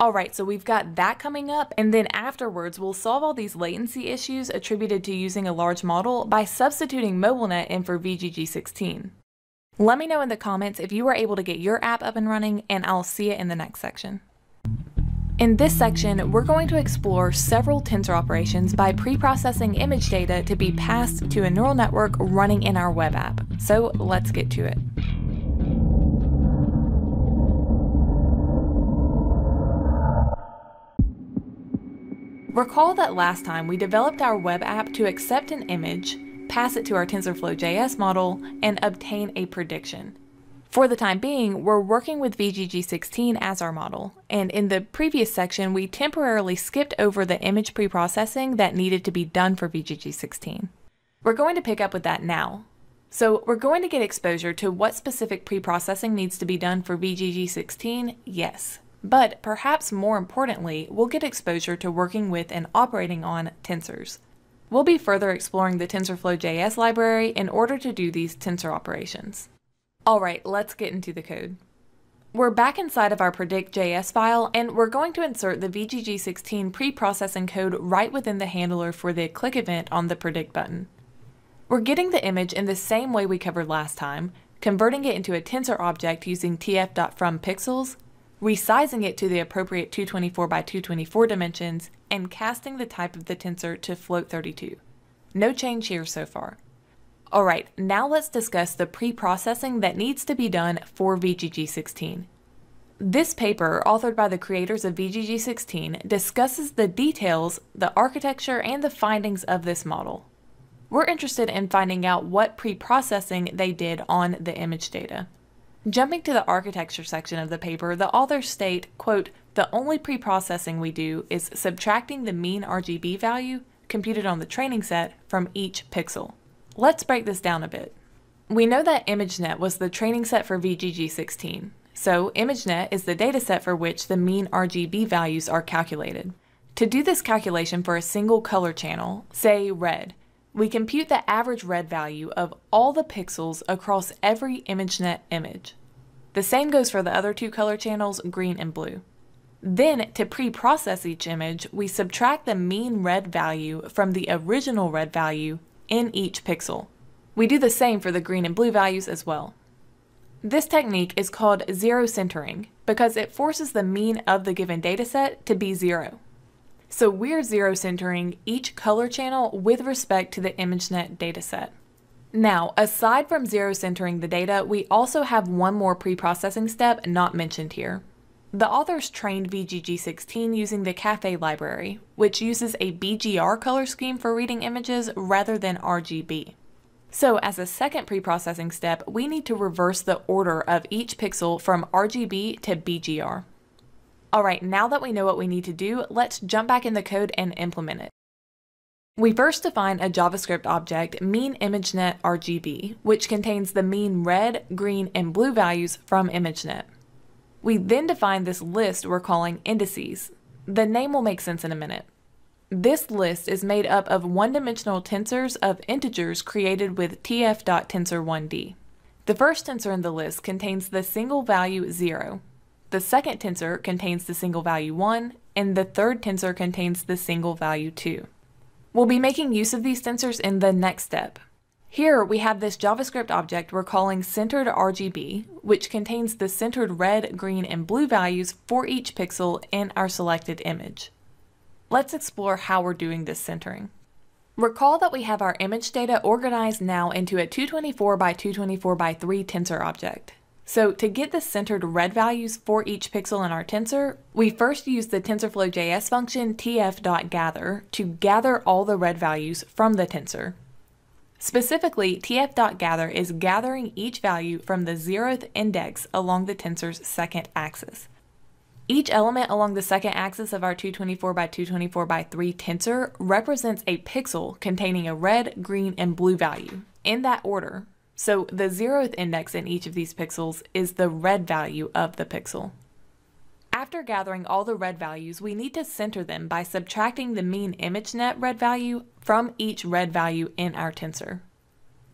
All right, so we've got that coming up, and then afterwards we'll solve all these latency issues attributed to using a large model by substituting MobileNet in for VGG16. Let me know in the comments if you are able to get your app up and running, and I'll see you in the next section. In this section, we're going to explore several tensor operations by pre-processing image data to be passed to a neural network running in our web app. So let's get to it. Recall that last time we developed our web app to accept an image, pass it to our TensorFlow.js model, and obtain a prediction. For the time being, we're working with VGG16 as our model, and in the previous section we temporarily skipped over the image pre-processing that needed to be done for VGG16. We're going to pick up with that now. So we're going to get exposure to what specific pre-processing needs to be done for VGG16, yes. But perhaps more importantly, we'll get exposure to working with and operating on tensors. We'll be further exploring the TensorFlow.js library in order to do these tensor operations. All right, let's get into the code. We're back inside of our predict.js file, and we're going to insert the VGG16 pre-processing code right within the handler for the click event on the predict button. We're getting the image in the same way we covered last time, converting it into a tensor object using tf.fromPixels, resizing it to the appropriate 224 by 224 dimensions, and casting the type of the tensor to float32. No change here so far. All right, now let's discuss the pre-processing that needs to be done for VGG16. This paper, authored by the creators of VGG16, discusses the details, the architecture, and the findings of this model. We're interested in finding out what pre-processing they did on the image data. Jumping to the architecture section of the paper, the authors state, quote, "The only pre-processing we do is subtracting the mean RGB value computed on the training set from each pixel." Let's break this down a bit. We know that ImageNet was the training set for VGG16, so ImageNet is the dataset for which the mean RGB values are calculated. To do this calculation for a single color channel, say red, we compute the average red value of all the pixels across every ImageNet image. The same goes for the other 2 color channels, green and blue. Then, to pre-process each image, we subtract the mean red value from the original red value in each pixel. We do the same for the green and blue values as well. This technique is called zero centering because it forces the mean of the given dataset to be 0. So we're zero centering each color channel with respect to the ImageNet dataset. Now, aside from zero centering the data, we also have one more pre-processing step not mentioned here. The authors trained VGG16 using the Caffe library, which uses a BGR color scheme for reading images rather than RGB. So as a second pre-processing step, we need to reverse the order of each pixel from RGB to BGR. Alright, now that we know what we need to do, let's jump back in the code and implement it. We first define a JavaScript object, mean ImageNet RGB, which contains the mean red, green, and blue values from ImageNet. We then define this list we're calling indices. The name will make sense in a minute. This list is made up of one-dimensional tensors of integers created with tf.tensor1d. The first tensor in the list contains the single value 0. The second tensor contains the single value 1, and the third tensor contains the single value 2. We'll be making use of these tensors in the next step. Here we have this JavaScript object we're calling centered RGB, which contains the centered red, green, and blue values for each pixel in our selected image. Let's explore how we're doing this centering. Recall that we have our image data organized now into a 224 by 224 by 3 tensor object. So to get the centered red values for each pixel in our tensor, we first use the TensorFlow.js function tf.gather to gather all the red values from the tensor. Specifically, tf.gather is gathering each value from the 0th index along the tensor's second axis. Each element along the second axis of our 224 by 224 by 3 tensor represents a pixel containing a red, green, and blue value in that order. So the 0th index in each of these pixels is the red value of the pixel. After gathering all the red values, we need to center them by subtracting the mean ImageNet red value from each red value in our tensor.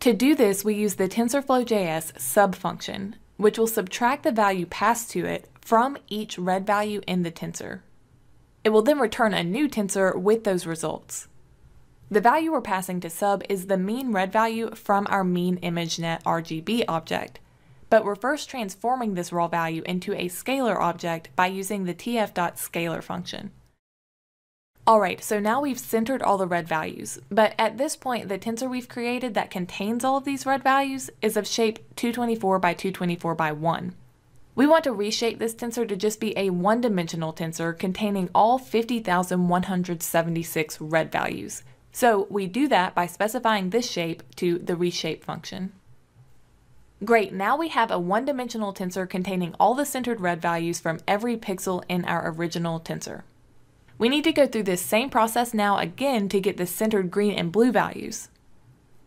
To do this, we use the TensorFlow.js subfunction, which will subtract the value passed to it from each red value in the tensor. It will then return a new tensor with those results. The value we're passing to sub is the mean red value from our mean ImageNet RGB object, but we're first transforming this raw value into a scalar object by using the tf.scalar function. Alright, so now we've centered all the red values, but at this point the tensor we've created that contains all of these red values is of shape 224 by 224 by 1. We want to reshape this tensor to just be a one-dimensional tensor containing all 50,176 red values. So we do that by specifying this shape to the reshape function. Great, now we have a one-dimensional tensor containing all the centered red values from every pixel in our original tensor. We need to go through this same process now again to get the centered green and blue values.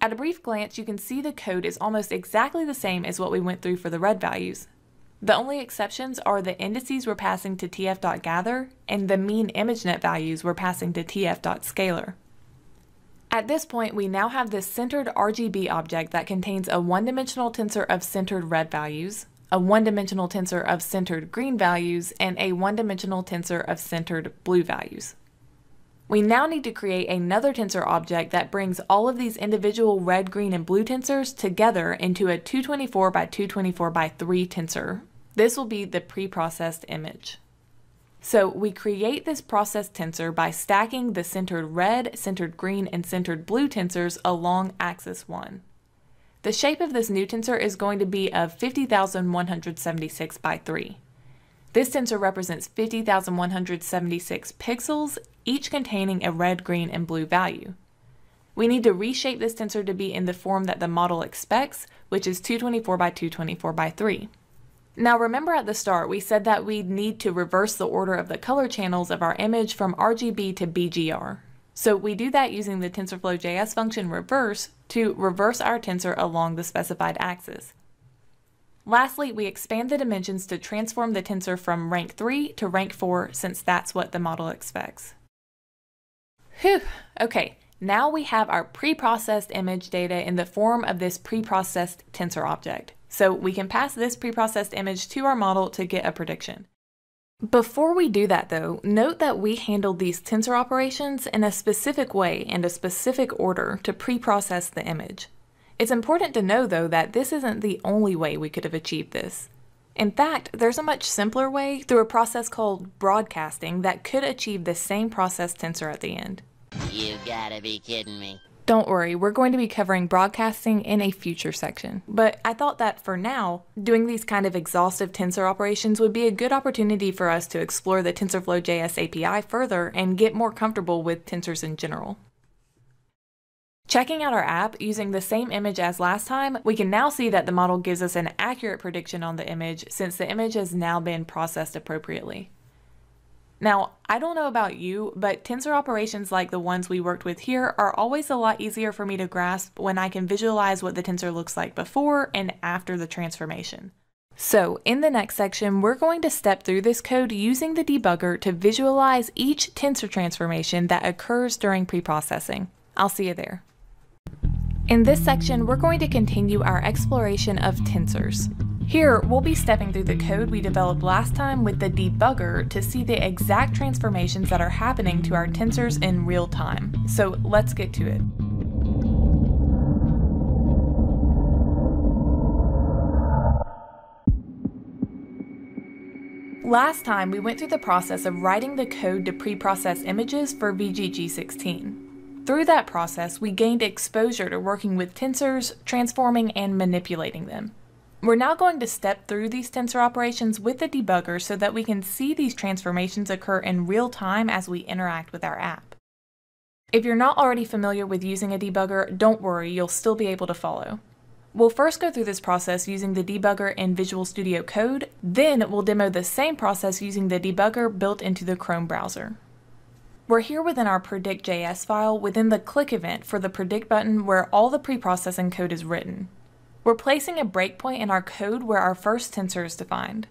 At a brief glance, you can see the code is almost exactly the same as what we went through for the red values. The only exceptions are the indices we're passing to tf.gather and the mean ImageNet values we're passing to tf.scalar. At this point, we now have this centered RGB object that contains a one-dimensional tensor of centered red values, a one-dimensional tensor of centered green values, and a one-dimensional tensor of centered blue values. We now need to create another tensor object that brings all of these individual red, green, and blue tensors together into a 224 by 224 by 3 tensor. This will be the pre-processed image. So we create this processed tensor by stacking the centered red, centered green, and centered blue tensors along axis 1. The shape of this new tensor is going to be of 50,176 by 3. This tensor represents 50,176 pixels, each containing a red, green, and blue value. We need to reshape this tensor to be in the form that the model expects, which is 224 by 224 by 3. Now remember at the start we said that we'd need to reverse the order of the color channels of our image from RGB to BGR. So we do that using the TensorFlow.js function reverse to reverse our tensor along the specified axis. Lastly, we expand the dimensions to transform the tensor from rank 3 to rank 4 since that's what the model expects. Whew! Okay, now we have our pre-processed image data in the form of this pre-processed tensor object. So we can pass this preprocessed image to our model to get a prediction. Before we do that though, note that we handled these tensor operations in a specific way and a specific order to preprocess the image. It's important to know though that this isn't the only way we could have achieved this. In fact, there's a much simpler way through a process called broadcasting that could achieve the same processed tensor at the end. You gotta be kidding me. Don't worry, we're going to be covering broadcasting in a future section. But I thought that for now, doing these kind of exhaustive tensor operations would be a good opportunity for us to explore the TensorFlow.js API further and get more comfortable with tensors in general. Checking out our app using the same image as last time, we can now see that the model gives us an accurate prediction on the image since the image has now been processed appropriately. Now, I don't know about you, but tensor operations like the ones we worked with here are always a lot easier for me to grasp when I can visualize what the tensor looks like before and after the transformation. So in the next section, we're going to step through this code using the debugger to visualize each tensor transformation that occurs during preprocessing. I'll see you there. In this section, we're going to continue our exploration of tensors. Here, we'll be stepping through the code we developed last time with the debugger to see the exact transformations that are happening to our tensors in real time. So let's get to it. Last time, we went through the process of writing the code to pre-process images for VGG16. Through that process, we gained exposure to working with tensors, transforming, and manipulating them. We're now going to step through these tensor operations with the debugger so that we can see these transformations occur in real time as we interact with our app. If you're not already familiar with using a debugger, don't worry, you'll still be able to follow. We'll first go through this process using the debugger in Visual Studio Code, then we'll demo the same process using the debugger built into the Chrome browser. We're here within our predict.js file within the click event for the predict button where all the preprocessing code is written. We're placing a breakpoint in our code where our first tensor is defined.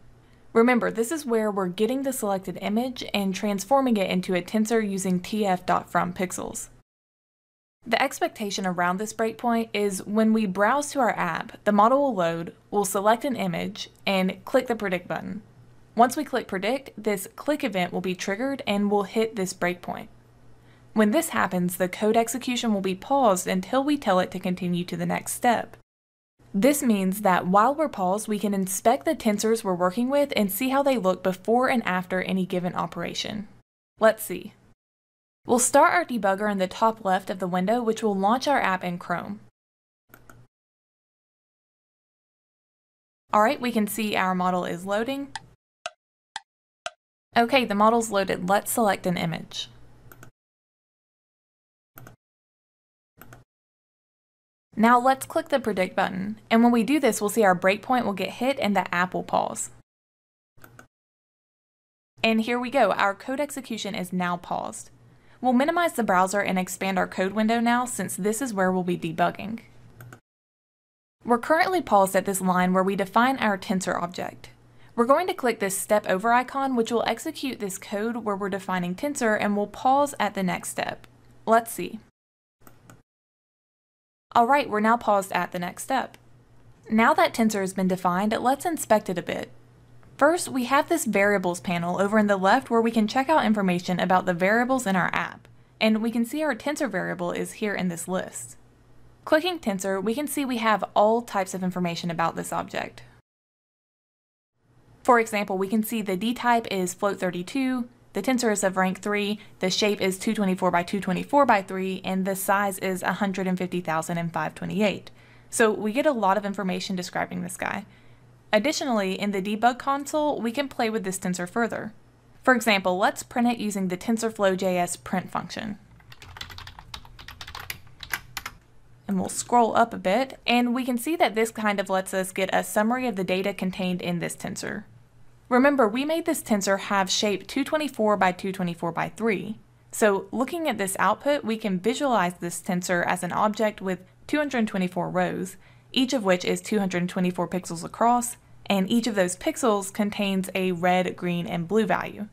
Remember, this is where we're getting the selected image and transforming it into a tensor using tf.fromPixels. The expectation around this breakpoint is when we browse to our app, the model will load, we'll select an image, and click the predict button. Once we click predict, this click event will be triggered and we'll hit this breakpoint. When this happens, the code execution will be paused until we tell it to continue to the next step. This means that while we're paused, we can inspect the tensors we're working with and see how they look before and after any given operation. Let's see. We'll start our debugger in the top left of the window, which will launch our app in Chrome. All right, we can see our model is loading. Okay, the model's loaded. Let's select an image. Now let's click the predict button, and when we do this, we'll see our breakpoint will get hit and the app will pause. And here we go, our code execution is now paused. We'll minimize the browser and expand our code window now since this is where we'll be debugging. We're currently paused at this line where we define our tensor object. We're going to click this step over icon, which will execute this code where we're defining tensor, and we'll pause at the next step. Let's see. All right, we're now paused at the next step. Now that tensor has been defined, let's inspect it a bit. First, we have this variables panel over in the left where we can check out information about the variables in our app, and we can see our tensor variable is here in this list. Clicking tensor, we can see we have all types of information about this object. For example, we can see the D type is float32, the tensor is of rank 3, the shape is 224 by 224 by 3, and the size is 150,528. So we get a lot of information describing this guy. Additionally, in the debug console, we can play with this tensor further. For example, let's print it using the TensorFlow.js print function. And we'll scroll up a bit, and we can see that this kind of lets us get a summary of the data contained in this tensor. Remember, we made this tensor have shape 224 by 224 by 3. So looking at this output, we can visualize this tensor as an object with 224 rows, each of which is 224 pixels across, and each of those pixels contains a red, green, and blue value.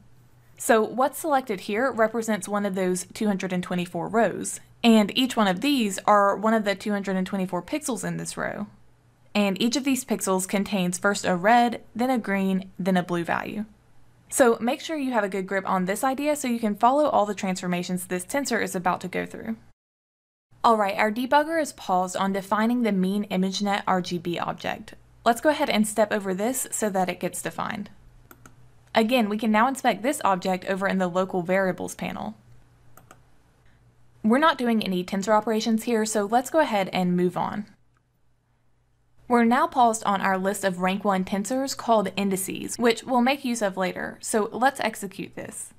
So what's selected here represents one of those 224 rows, and each one of these are one of the 224 pixels in this row. And each of these pixels contains first a red, then a green, then a blue value. So make sure you have a good grip on this idea so you can follow all the transformations this tensor is about to go through. All right, our debugger is paused on defining the mean ImageNet RGB object. Let's go ahead and step over this so that it gets defined. Again, we can now inspect this object over in the local variables panel. We're not doing any tensor operations here, so let's go ahead and move on. We're now paused on our list of rank 1 tensors called indices, which we'll make use of later, so let's execute this.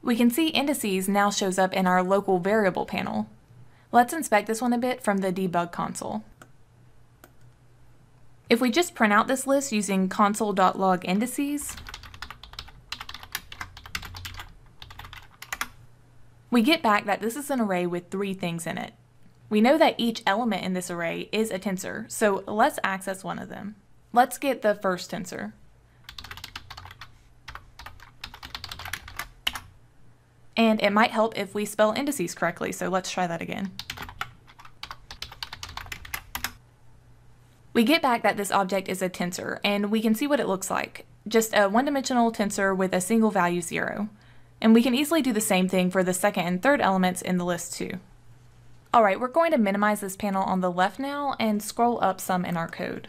We can see indices now shows up in our local variable panel. Let's inspect this one a bit from the debug console. If we just print out this list using console.log indices, we get back that this is an array with 3 things in it. We know that each element in this array is a tensor, so let's access one of them. Let's get the first tensor. And it might help if we spell indices correctly, so let's try that again. We get back that this object is a tensor, and we can see what it looks like. Just a one-dimensional tensor with a single value 0. And we can easily do the same thing for the second and third elements in the list too. Alright, we're going to minimize this panel on the left now and scroll up some in our code.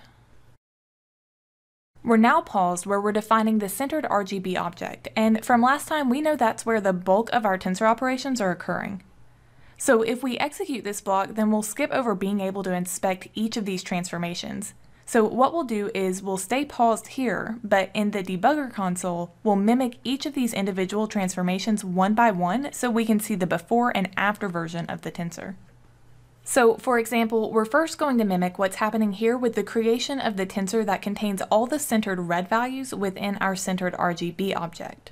We're now paused where we're defining the centered RGB object, and from last time we know that's where the bulk of our tensor operations are occurring. So if we execute this block, then we'll skip over being able to inspect each of these transformations. So what we'll do is we'll stay paused here, but in the debugger console, we'll mimic each of these individual transformations one by one so we can see the before and after version of the tensor. So, for example, we're first going to mimic what's happening here with the creation of the tensor that contains all the centered red values within our centered RGB object.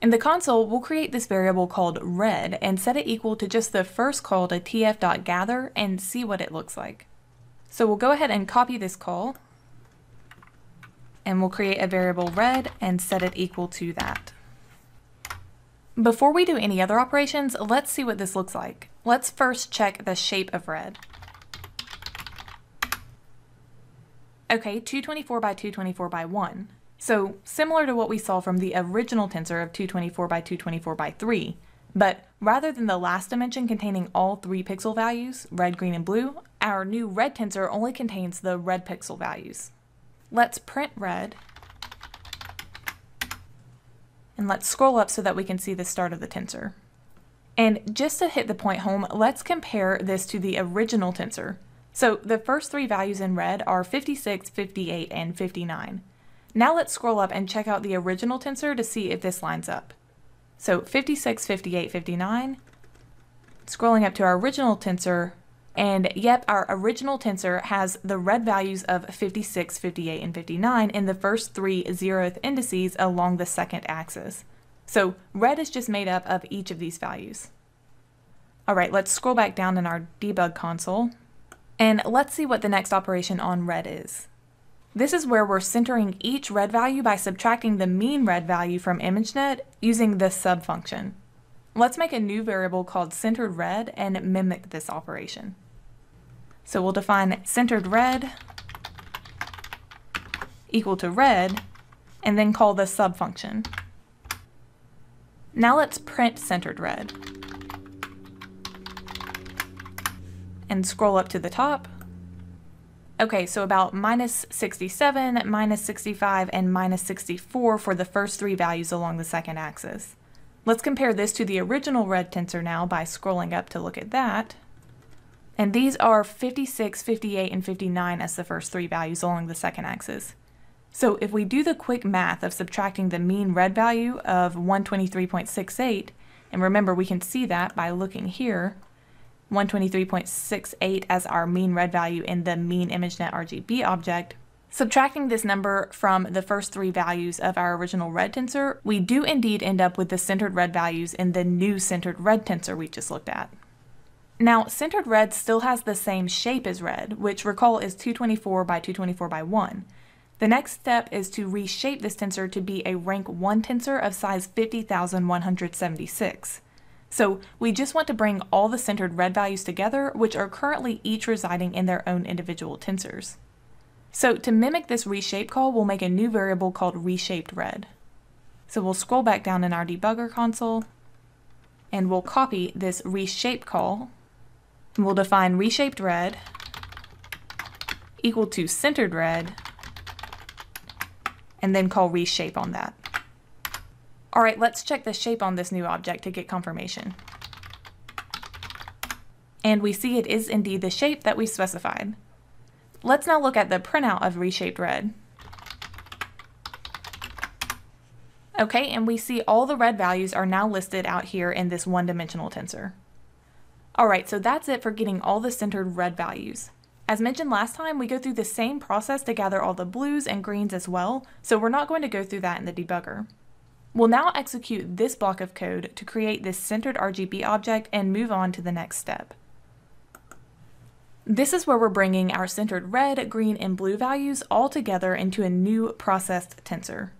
In the console, we'll create this variable called red and set it equal to just the first call to tf.gather and see what it looks like. So we'll go ahead and copy this call, and we'll create a variable red and set it equal to that. Before we do any other operations, let's see what this looks like. Let's first check the shape of red. Okay, 224 by 224 by 1. So similar to what we saw from the original tensor of 224 by 224 by 3, but rather than the last dimension containing all 3 pixel values, red, green, and blue, our new red tensor only contains the red pixel values. Let's print red. And let's scroll up so that we can see the start of the tensor. And just to hit the point home, let's compare this to the original tensor. So the first 3 values in red are 56, 58, and 59. Now let's scroll up and check out the original tensor to see if this lines up. So 56, 58, 59, scrolling up to our original tensor, and yep, our original tensor has the red values of 56, 58, and 59 in the first 3 zeroth indices along the second axis. So red is just made up of each of these values. All right, let's scroll back down in our debug console, and let's see what the next operation on red is. This is where we're centering each red value by subtracting the mean red value from ImageNet using the sub function. Let's make a new variable called centered red and mimic this operation. So we'll define centered red equal to red, and then call the sub function. Now let's print centered red, and scroll up to the top. Okay, so about minus 67, minus 65, and minus 64 for the first 3 values along the second axis. Let's compare this to the original red tensor now by scrolling up to look at that. And these are 56, 58, and 59 as the first 3 values along the second axis. So if we do the quick math of subtracting the mean red value of 123.68, and remember we can see that by looking here, 123.68 as our mean red value in the mean ImageNet RGB object, subtracting this number from the first 3 values of our original red tensor, we do indeed end up with the centered red values in the new centered red tensor we just looked at. Now, centered red still has the same shape as red, which recall is 224 by 224 by 1. The next step is to reshape this tensor to be a rank 1 tensor of size 50,176. So we just want to bring all the centered red values together, which are currently each residing in their own individual tensors. So to mimic this reshape call, we'll make a new variable called reshaped red. So we'll scroll back down in our debugger console, and we'll copy this reshape call, and we'll define reshaped red equal to centered red, and then call reshape on that. All right, let's check the shape on this new object to get confirmation. And we see it is indeed the shape that we specified. Let's now look at the printout of reshaped red. Okay, and we see all the red values are now listed out here in this one-dimensional tensor. All right, so that's it for getting all the centered red values. As mentioned last time, we go through the same process to gather all the blues and greens as well, so we're not going to go through that in the debugger. We'll now execute this block of code to create this centered RGB object and move on to the next step. This is where we're bringing our centered red, green, and blue values all together into a new processed tensor.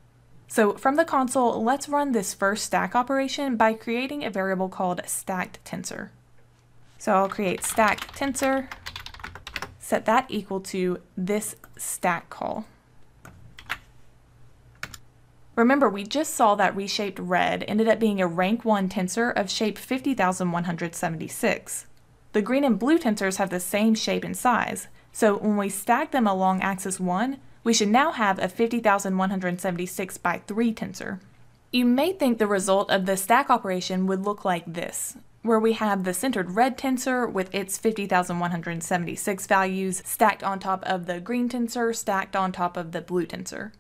So from the console, let's run this first stack operation by creating a variable called stacked tensor. So I'll create stacked tensor, set that equal to this stack call. Remember, we just saw that reshaped red ended up being a rank 1 tensor of shape 50,176. The green and blue tensors have the same shape and size, so when we stack them along axis 1, we should now have a 50,176 by 3 tensor. You may think the result of the stack operation would look like this, where we have the centered red tensor with its 50,176 values stacked on top of the green tensor, stacked on top of the blue tensor.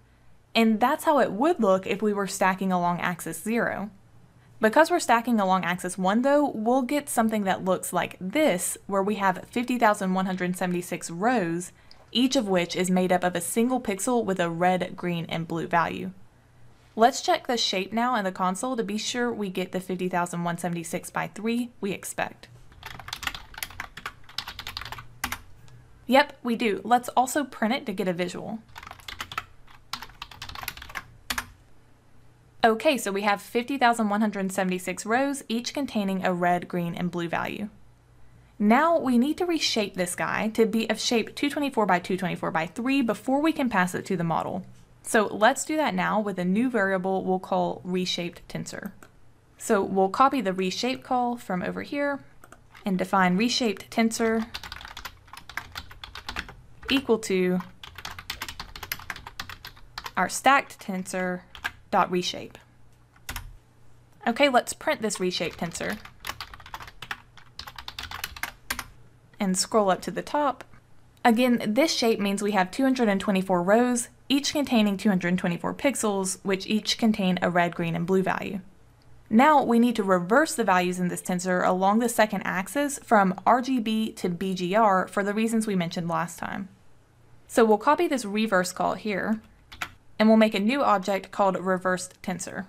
And that's how it would look if we were stacking along axis 0. Because we're stacking along axis 1 though, we'll get something that looks like this, where we have 50,176 rows, each of which is made up of a single pixel with a red, green, and blue value. Let's check the shape now in the console to be sure we get the 50,176 by 3 we expect. Yep, we do. Let's also print it to get a visual. Okay, so we have 50,176 rows, each containing a red, green, and blue value. Now we need to reshape this guy to be of shape 224 by 224 by 3 before we can pass it to the model. So let's do that now with a new variable we'll call reshaped tensor. So we'll copy the reshape call from over here and define reshaped tensor equal to our stacked tensor dot reshape. Okay, let's print this reshaped tensor and scroll up to the top. Again, this shape means we have 224 rows, each containing 224 pixels, which each contain a red, green, and blue value. Now we need to reverse the values in this tensor along the second axis from RGB to BGR for the reasons we mentioned last time. So we'll copy this reverse call here, and we'll make a new object called reversed tensor,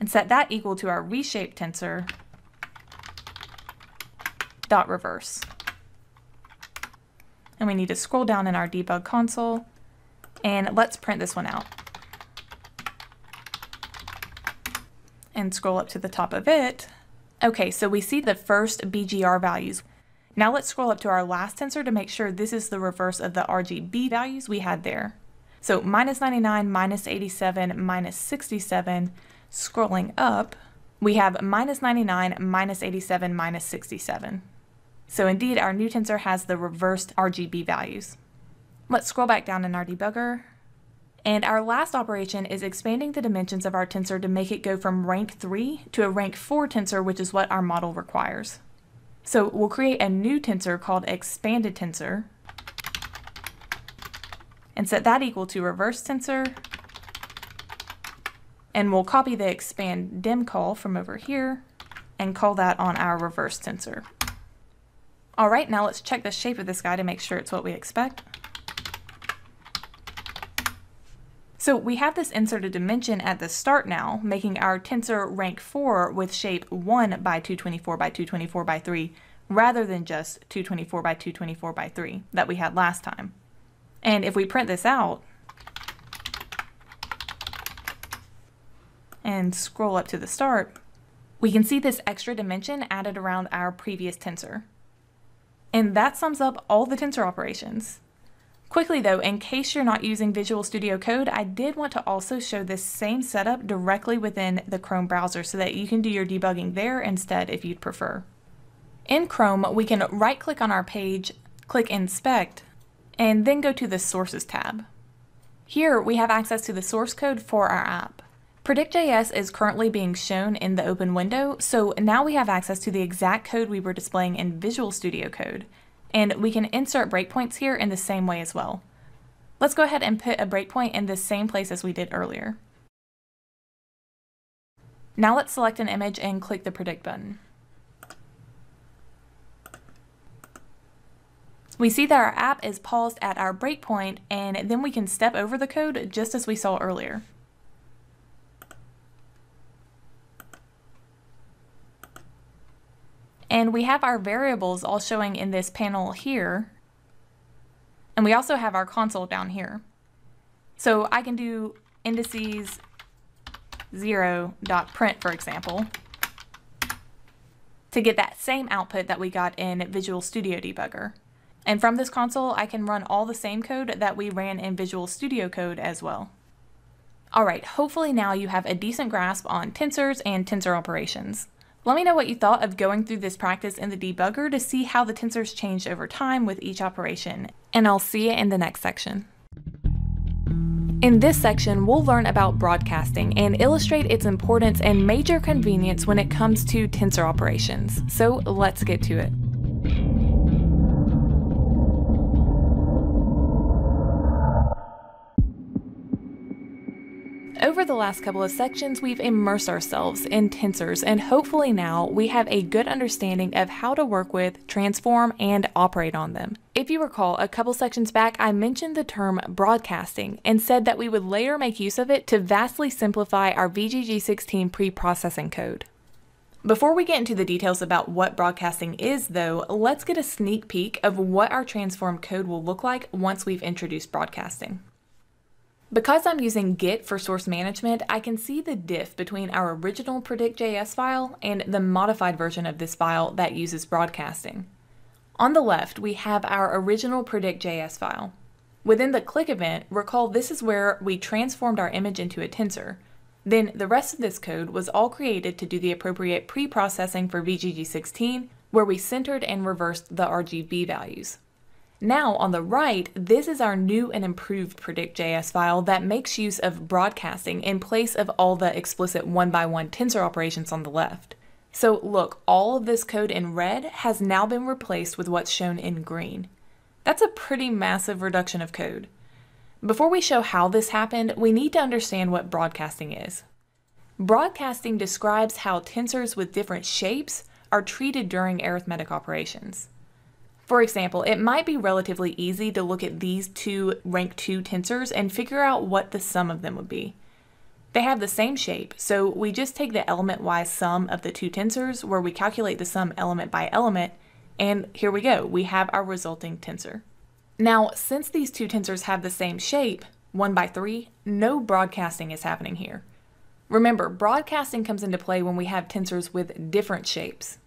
and set that equal to our reshaped tensor dot reverse. And we need to scroll down in our debug console, and let's print this one out. And scroll up to the top of it. Okay, so we see the first BGR values. Now let's scroll up to our last tensor to make sure this is the reverse of the RGB values we had there. So minus 99, minus 87, minus 67, scrolling up, we have minus 99, minus 87, minus 67. So indeed, our new tensor has the reversed RGB values. Let's scroll back down in our debugger. And our last operation is expanding the dimensions of our tensor to make it go from rank 3 to a rank 4 tensor, which is what our model requires. So we'll create a new tensor called expanded tensor and set that equal to reverse tensor. And we'll copy the expand dim call from over here and call that on our reverse tensor. All right, now let's check the shape of this guy to make sure it's what we expect. So we have this inserted dimension at the start now, making our tensor rank 4 with shape 1 by 224 by 224 by 3, rather than just 224 by 224 by 3 that we had last time. And if we print this out and scroll up to the start, we can see this extra dimension added around our previous tensor. And that sums up all the tensor operations. Quickly though, in case you're not using Visual Studio Code, I did want to also show this same setup directly within the Chrome browser so that you can do your debugging there instead if you'd prefer. In Chrome, we can right-click on our page, click Inspect, and then go to the Sources tab. Here we have access to the source code for our app. Predict.js is currently being shown in the open window, so now we have access to the exact code we were displaying in Visual Studio Code, and we can insert breakpoints here in the same way as well. Let's go ahead and put a breakpoint in the same place as we did earlier. Now let's select an image and click the Predict button. We see that our app is paused at our breakpoint, and then we can step over the code just as we saw earlier. And we have our variables all showing in this panel here. And we also have our console down here. So I can do indices 0.print, for example, to get that same output that we got in Visual Studio Debugger. And from this console, I can run all the same code that we ran in Visual Studio Code as well. All right, hopefully now you have a decent grasp on tensors and tensor operations. Let me know what you thought of going through this practice in the debugger to see how the tensors changed over time with each operation, and I'll see you in the next section. In this section, we'll learn about broadcasting and illustrate its importance and major convenience when it comes to tensor operations. So let's get to it. Over the last couple of sections, we've immersed ourselves in tensors, and hopefully now we have a good understanding of how to work with, transform, and operate on them. If you recall, a couple sections back, I mentioned the term broadcasting and said that we would later make use of it to vastly simplify our VGG16 pre-processing code. Before we get into the details about what broadcasting is, though, let's get a sneak peek of what our transform code will look like once we've introduced broadcasting. Because I'm using Git for source management, I can see the diff between our original predict.js file and the modified version of this file that uses broadcasting. On the left, we have our original predict.js file. Within the click event, recall this is where we transformed our image into a tensor. Then the rest of this code was all created to do the appropriate pre-processing for VGG16, where we centered and reversed the RGB values. Now on the right, this is our new and improved predict.js file that makes use of broadcasting in place of all the explicit one-by-one tensor operations on the left. So look, all of this code in red has now been replaced with what's shown in green. That's a pretty massive reduction of code. Before we show how this happened, we need to understand what broadcasting is. Broadcasting describes how tensors with different shapes are treated during arithmetic operations. For example, it might be relatively easy to look at these two rank 2 tensors and figure out what the sum of them would be. They have the same shape, so we just take the element-wise sum of the two tensors where we calculate the sum element by element, and here we go, we have our resulting tensor. Now, since these two tensors have the same shape, 1 by 3, no broadcasting is happening here. Remember, broadcasting comes into play when we have tensors with different shapes.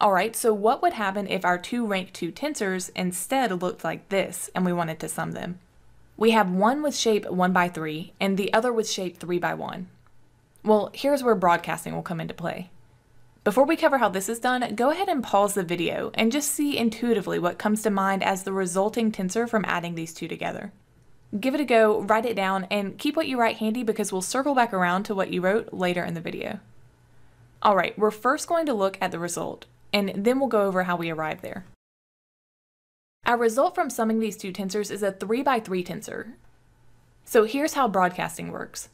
Alright, so what would happen if our two rank 2 tensors instead looked like this and we wanted to sum them? We have one with shape 1 by 3 and the other with shape 3 by 1. Well, here's where broadcasting will come into play. Before we cover how this is done, go ahead and pause the video and just see intuitively what comes to mind as the resulting tensor from adding these two together. Give it a go, write it down, and keep what you write handy because we'll circle back around to what you wrote later in the video. Alright, we're first going to look at the result, and then we'll go over how we arrived there. Our result from summing these two tensors is a 3 by 3 tensor. So here's how broadcasting works.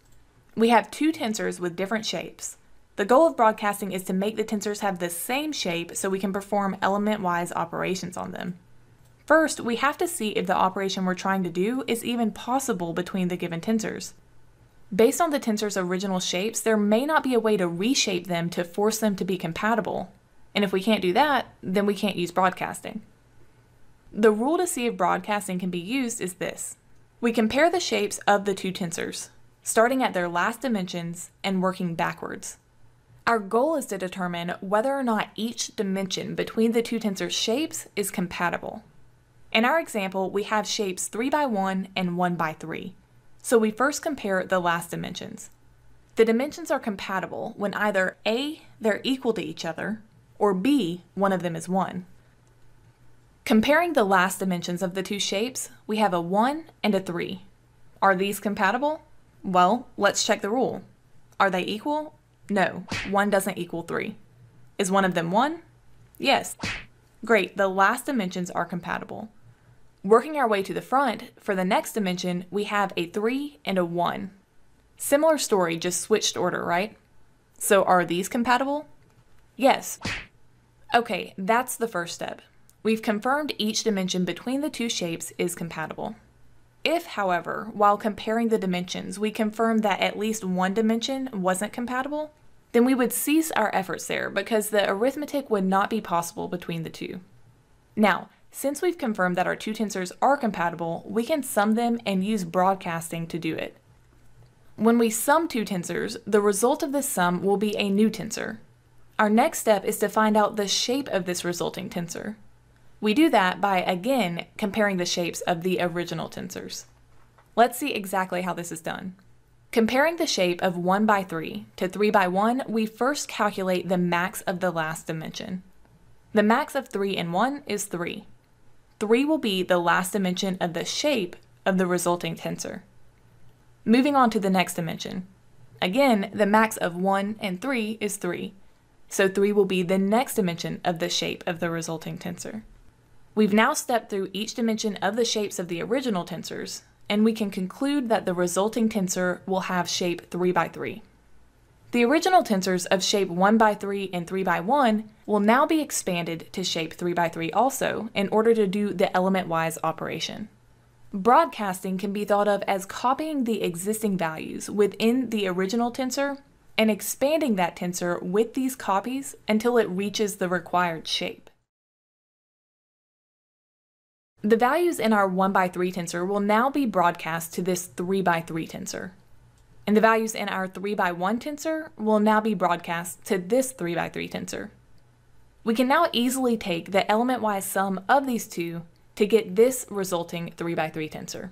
We have two tensors with different shapes. The goal of broadcasting is to make the tensors have the same shape so we can perform element-wise operations on them. First, we have to see if the operation we're trying to do is even possible between the given tensors. Based on the tensor's original shapes, there may not be a way to reshape them to force them to be compatible. And if we can't do that, then we can't use broadcasting. The rule to see if broadcasting can be used is this. We compare the shapes of the two tensors, starting at their last dimensions and working backwards. Our goal is to determine whether or not each dimension between the two tensors' shapes is compatible. In our example, we have shapes 3 by 1 and 1 by 3. So we first compare the last dimensions. The dimensions are compatible when either A, they're equal to each other, or B, one of them is 1. Comparing the last dimensions of the two shapes, we have a 1 and a 3. Are these compatible? Well, let's check the rule. Are they equal? No, one doesn't equal three. Is one of them one? Yes. Great, the last dimensions are compatible. Working our way to the front, for the next dimension, we have a 3 and a 1. Similar story, just switched order, right? So are these compatible? Yes. Okay, that's the first step. We've confirmed each dimension between the two shapes is compatible. If, however, while comparing the dimensions, we confirm that at least one dimension wasn't compatible, then we would cease our efforts there because the arithmetic would not be possible between the two. Now, since we've confirmed that our two tensors are compatible, we can sum them and use broadcasting to do it. When we sum two tensors, the result of this sum will be a new tensor. Our next step is to find out the shape of this resulting tensor. We do that by, again, comparing the shapes of the original tensors. Let's see exactly how this is done. Comparing the shape of 1 by 3 to 3 by 1, we first calculate the max of the last dimension. The max of 3 and 1 is 3. 3 will be the last dimension of the shape of the resulting tensor. Moving on to the next dimension. Again, the max of 1 and 3 is 3. So 3 will be the next dimension of the shape of the resulting tensor. We've now stepped through each dimension of the shapes of the original tensors, and we can conclude that the resulting tensor will have shape 3 by 3. The original tensors of shape 1 by 3 and 3 by 1 will now be expanded to shape 3 by 3 also in order to do the element-wise operation. Broadcasting can be thought of as copying the existing values within the original tensor and expanding that tensor with these copies until it reaches the required shape. The values in our 1 by 3 tensor will now be broadcast to this 3 by 3 tensor. And the values in our 3 by 1 tensor will now be broadcast to this 3 by 3 tensor. We can now easily take the element-wise sum of these two to get this resulting 3 by 3 tensor.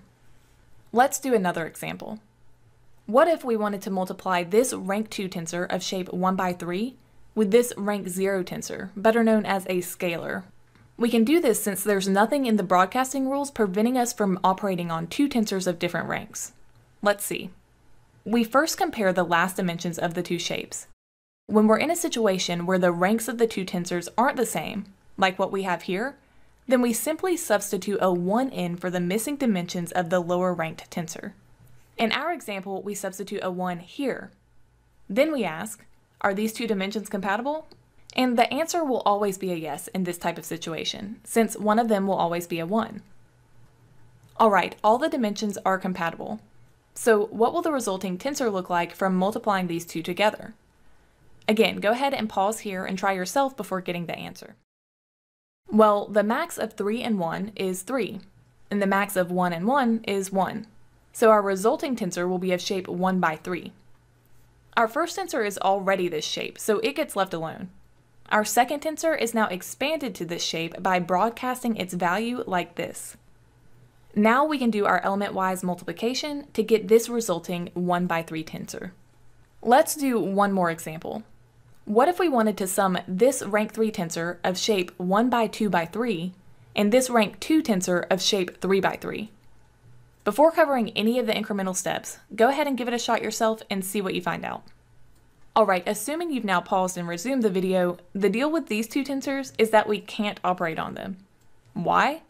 Let's do another example. What if we wanted to multiply this rank 2 tensor of shape 1 by 3 with this rank 0 tensor, better known as a scalar? We can do this since there's nothing in the broadcasting rules preventing us from operating on two tensors of different ranks. Let's see. We first compare the last dimensions of the two shapes. When we're in a situation where the ranks of the two tensors aren't the same, like what we have here, then we simply substitute a 1 in for the missing dimensions of the lower ranked tensor. In our example, we substitute a 1 here. Then we ask, are these two dimensions compatible? And the answer will always be a yes in this type of situation, since one of them will always be a 1. All right, all the dimensions are compatible. So what will the resulting tensor look like from multiplying these two together? Again, go ahead and pause here and try yourself before getting the answer. Well, the max of 3 and 1 is 3, and the max of 1 and 1 is 1. So our resulting tensor will be of shape 1 by 3. Our first tensor is already this shape, so it gets left alone. Our second tensor is now expanded to this shape by broadcasting its value like this. Now we can do our element-wise multiplication to get this resulting 1 by 3 tensor. Let's do one more example. What if we wanted to sum this rank 3 tensor of shape 1 by 2 by 3 and this rank 2 tensor of shape 3 by 3? Before covering any of the incremental steps, go ahead and give it a shot yourself and see what you find out. Alright, assuming you've now paused and resumed the video, the deal with these two tensors is that we can't operate on them. Why?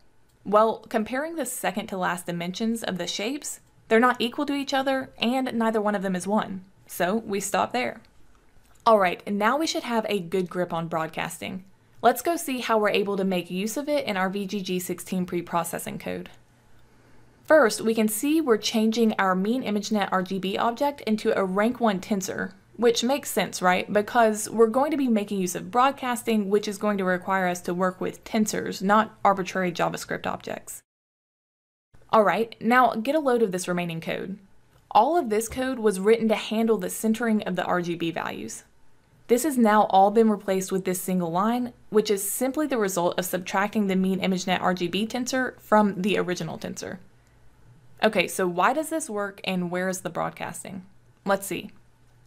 Well, comparing the second to last dimensions of the shapes, they're not equal to each other and neither one of them is 1. So we stop there. Alright, now we should have a good grip on broadcasting. Let's go see how we're able to make use of it in our VGG16 pre-processing code. First, we can see we're changing our mean ImageNet RGB object into a rank 1 tensor. Which makes sense, right? Because we're going to be making use of broadcasting, which is going to require us to work with tensors, not arbitrary JavaScript objects. All right, now get a load of this remaining code. All of this code was written to handle the centering of the RGB values. This has now all been replaced with this single line, which is simply the result of subtracting the mean ImageNet RGB tensor from the original tensor. Okay, so why does this work and where is the broadcasting? Let's see.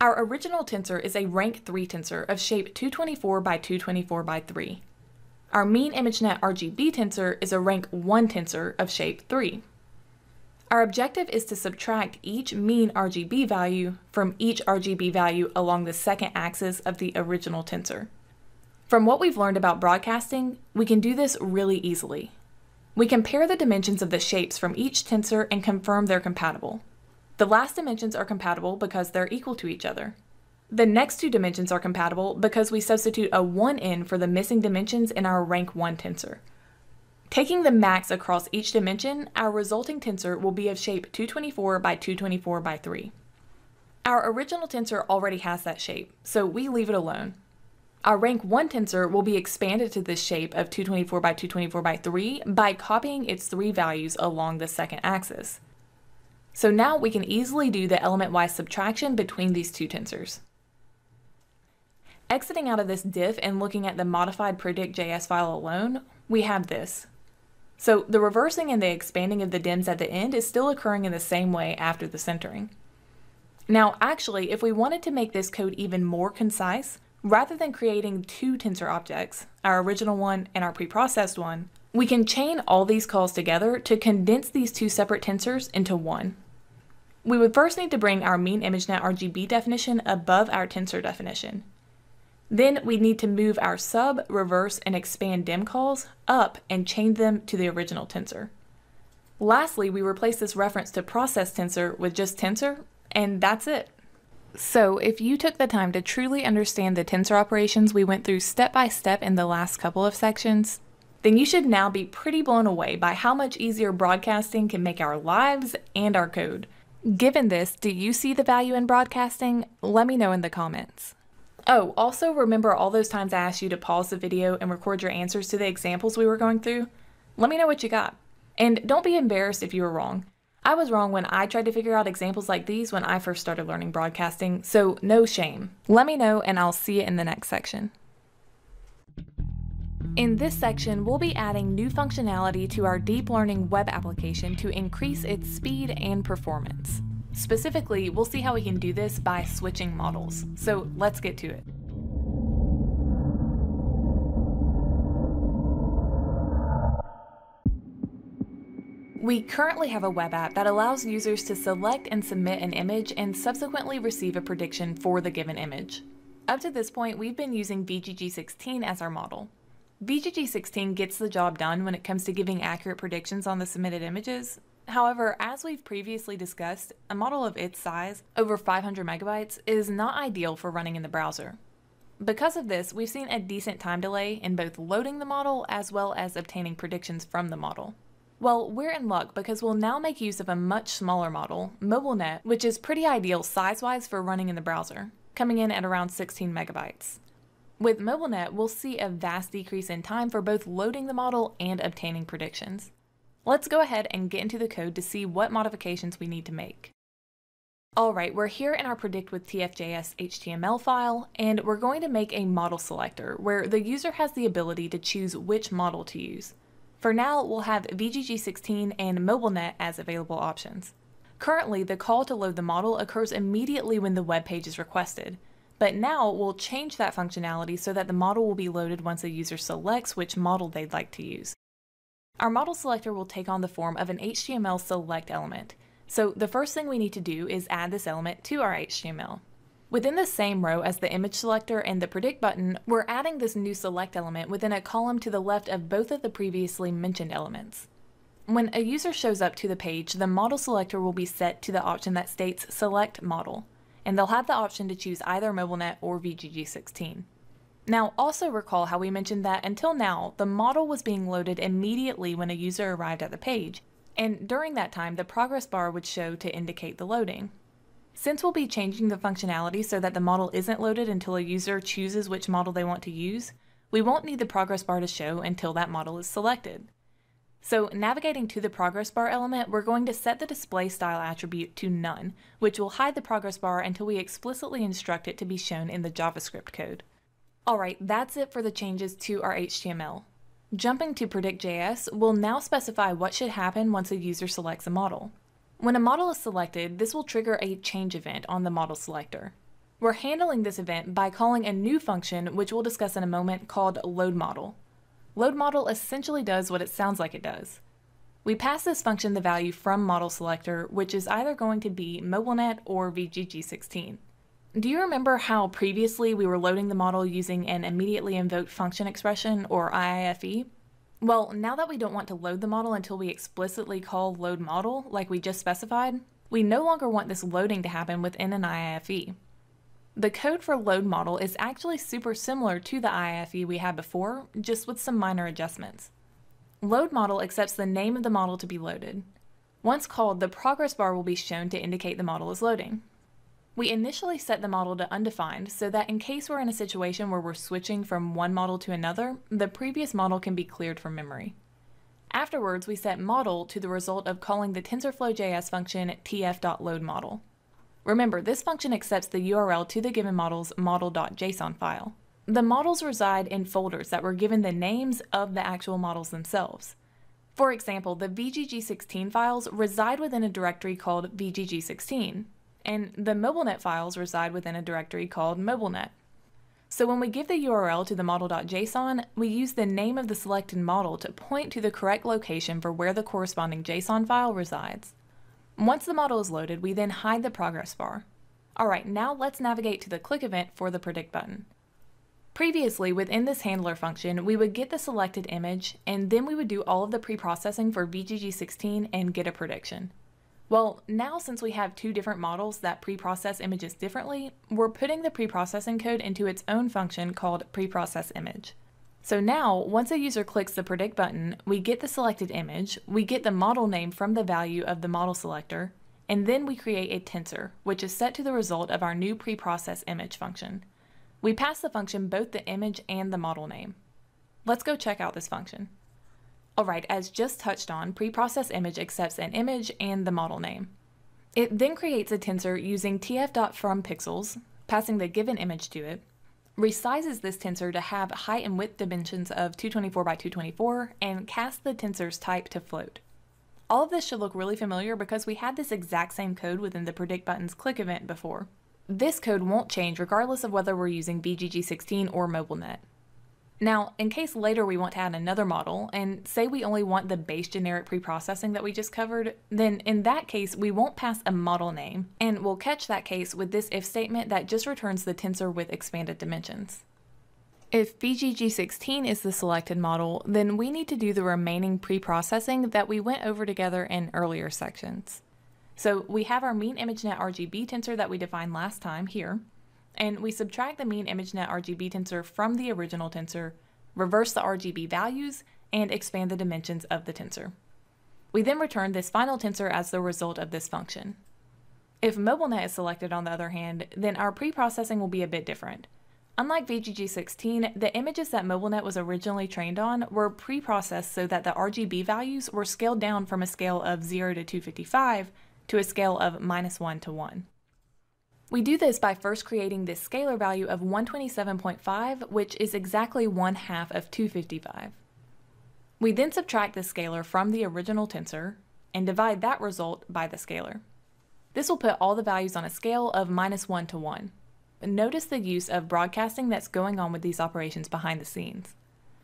Our original tensor is a rank 3 tensor of shape 224 by 224 by 3. Our mean ImageNet RGB tensor is a rank 1 tensor of shape 3. Our objective is to subtract each mean RGB value from each RGB value along the second axis of the original tensor. From what we've learned about broadcasting, we can do this really easily. We compare the dimensions of the shapes from each tensor and confirm they're compatible. The last dimensions are compatible because they're equal to each other. The next two dimensions are compatible because we substitute a 1 in for the missing dimensions in our rank 1 tensor. Taking the max across each dimension, our resulting tensor will be of shape 224 by 224 by 3. Our original tensor already has that shape, so we leave it alone. Our rank 1 tensor will be expanded to this shape of 224 by 224 by 3 by copying its 3 values along the second axis. So now we can easily do the element-wise subtraction between these two tensors. Exiting out of this diff and looking at the modified predict.js file alone, we have this. So the reversing and the expanding of the dims at the end is still occurring in the same way after the centering. Now, actually, if we wanted to make this code even more concise, rather than creating 2 tensor objects, our original one and our preprocessed one, we can chain all these calls together to condense these 2 separate tensors into one. We would first need to bring our mean ImageNet RGB definition above our tensor definition. Then we need to move our sub, reverse, and expand dim calls up and chain them to the original tensor. Lastly, we replace this reference to process tensor with just tensor, and that's it. So if you took the time to truly understand the tensor operations we went through step by step in the last couple of sections, then you should now be pretty blown away by how much easier broadcasting can make our lives and our code. Given this, do you see the value in broadcasting? Let me know in the comments. Oh, also remember all those times I asked you to pause the video and record your answers to the examples we were going through? Let me know what you got. And don't be embarrassed if you were wrong. I was wrong when I tried to figure out examples like these when I first started learning broadcasting, so no shame. Let me know and I'll see you in the next section. In this section, we'll be adding new functionality to our deep learning web application to increase its speed and performance. Specifically, we'll see how we can do this by switching models. So let's get to it. We currently have a web app that allows users to select and submit an image and subsequently receive a prediction for the given image. Up to this point, we've been using VGG16 as our model. VGG16 gets the job done when it comes to giving accurate predictions on the submitted images. However, as we've previously discussed, a model of its size, over 500 megabytes, is not ideal for running in the browser. Because of this, we've seen a decent time delay in both loading the model as well as obtaining predictions from the model. Well, we're in luck because we'll now make use of a much smaller model, MobileNet, which is pretty ideal size-wise for running in the browser, coming in at around 16 megabytes. With MobileNet, we'll see a vast decrease in time for both loading the model and obtaining predictions. Let's go ahead and get into the code to see what modifications we need to make. Alright, we're here in our predict with TF.js HTML file, and we're going to make a model selector where the user has the ability to choose which model to use. For now, we'll have VGG16 and MobileNet as available options. Currently, the call to load the model occurs immediately when the web page is requested, but now we'll change that functionality so that the model will be loaded once a user selects which model they'd like to use. Our model selector will take on the form of an HTML select element. So the first thing we need to do is add this element to our HTML. Within the same row as the image selector and the predict button, we're adding this new select element within a column to the left of both of the previously mentioned elements. When a user shows up to the page, the model selector will be set to the option that states select model, and they'll have the option to choose either MobileNet or VGG16. Now, also recall how we mentioned that until now, the model was being loaded immediately when a user arrived at the page, and during that time, the progress bar would show to indicate the loading. Since we'll be changing the functionality so that the model isn't loaded until a user chooses which model they want to use, we won't need the progress bar to show until that model is selected. So, navigating to the progress bar element, we're going to set the display style attribute to none, which will hide the progress bar until we explicitly instruct it to be shown in the JavaScript code. Alright, that's it for the changes to our HTML. Jumping to predict.js, we'll now specify what should happen once a user selects a model. When a model is selected, this will trigger a change event on the model selector. We're handling this event by calling a new function, which we'll discuss in a moment, called loadModel. LoadModel essentially does what it sounds like it does. We pass this function the value from model selector, which is either going to be MobileNet or VGG16. Do you remember how previously we were loading the model using an immediately invoked function expression, or IIFE? Well, now that we don't want to load the model until we explicitly call load model, like we just specified, we no longer want this loading to happen within an IIFE. The code for load model is actually super similar to the IIFE we had before, just with some minor adjustments. Load model accepts the name of the model to be loaded. Once called, the progress bar will be shown to indicate the model is loading. We initially set the model to undefined so that in case we're in a situation where we're switching from one model to another, the previous model can be cleared from memory. Afterwards, we set model to the result of calling the TensorFlow.js function tf.loadModel. Remember, this function accepts the URL to the given model's model.json file. The models reside in folders that were given the names of the actual models themselves. For example, the VGG16 files reside within a directory called VGG16. And the MobileNet files reside within a directory called MobileNet. So when we give the URL to the model.json, we use the name of the selected model to point to the correct location for where the corresponding JSON file resides. Once the model is loaded, we then hide the progress bar. All right, now let's navigate to the click event for the predict button. Previously, within this handler function, we would get the selected image, and then we would do all of the pre-processing for VGG16 and get a prediction. Well, now since we have two different models that pre-process images differently, we're putting the pre-processing code into its own function called preProcessImage. So now, once a user clicks the predict button, we get the selected image, we get the model name from the value of the model selector, and then we create a tensor, which is set to the result of our new preProcessImage function. We pass the function both the image and the model name. Let's go check out this function. Alright, as just touched on, preProcessImage accepts an image and the model name. It then creates a tensor using tf.fromPixels, passing the given image to it, resizes this tensor to have height and width dimensions of 224 by 224, and casts the tensor's type to float. All of this should look really familiar because we had this exact same code within the predict button's click event before. This code won't change regardless of whether we're using VGG16 or MobileNet. Now, in case later we want to add another model, and say we only want the base generic preprocessing that we just covered, then in that case we won't pass a model name, and we'll catch that case with this if statement that just returns the tensor with expanded dimensions. If VGG16 is the selected model, then we need to do the remaining preprocessing that we went over together in earlier sections. So we have our mean ImageNet RGB tensor that we defined last time here, and we subtract the mean ImageNet RGB tensor from the original tensor, reverse the RGB values, and expand the dimensions of the tensor. We then return this final tensor as the result of this function. If MobileNet is selected, on the other hand, then our preprocessing will be a bit different. Unlike VGG16, the images that MobileNet was originally trained on were preprocessed so that the RGB values were scaled down from a scale of 0 to 255 to a scale of -1 to 1. We do this by first creating this scalar value of 127.5, which is exactly 1/2 of 255. We then subtract the scalar from the original tensor and divide that result by the scalar. This will put all the values on a scale of -1 to 1. Notice the use of broadcasting that's going on with these operations behind the scenes.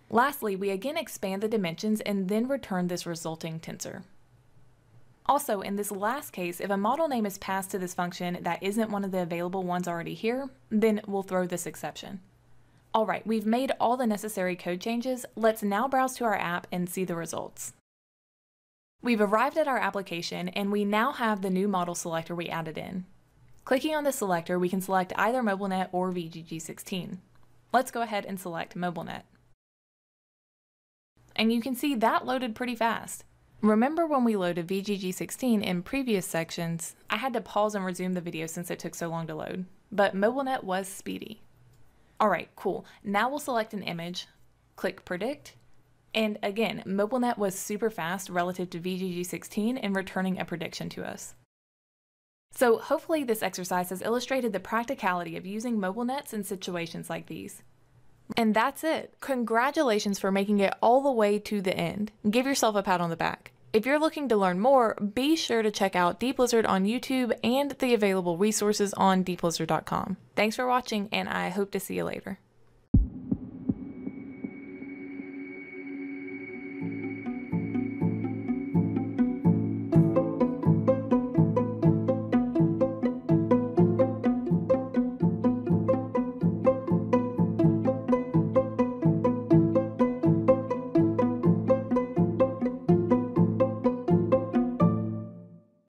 Lastly, we again expand the dimensions and then return this resulting tensor. Also, in this last case, if a model name is passed to this function that isn't one of the available ones already here, then we'll throw this exception. All right, we've made all the necessary code changes. Let's now browse to our app and see the results. We've arrived at our application, and we now have the new model selector we added in. Clicking on the selector, we can select either MobileNet or VGG16. Let's go ahead and select MobileNet. And you can see that loaded pretty fast. Remember when we loaded VGG16 in previous sections, I had to pause and resume the video since it took so long to load, but MobileNet was speedy. All right, cool. Now we'll select an image, click predict, and again, MobileNet was super fast relative to VGG16 in returning a prediction to us. So hopefully this exercise has illustrated the practicality of using MobileNets in situations like these. And that's it. Congratulations for making it all the way to the end. Give yourself a pat on the back. If you're looking to learn more, be sure to check out DeepLizard on YouTube and the available resources on deeplizard.com. Thanks for watching, and I hope to see you later.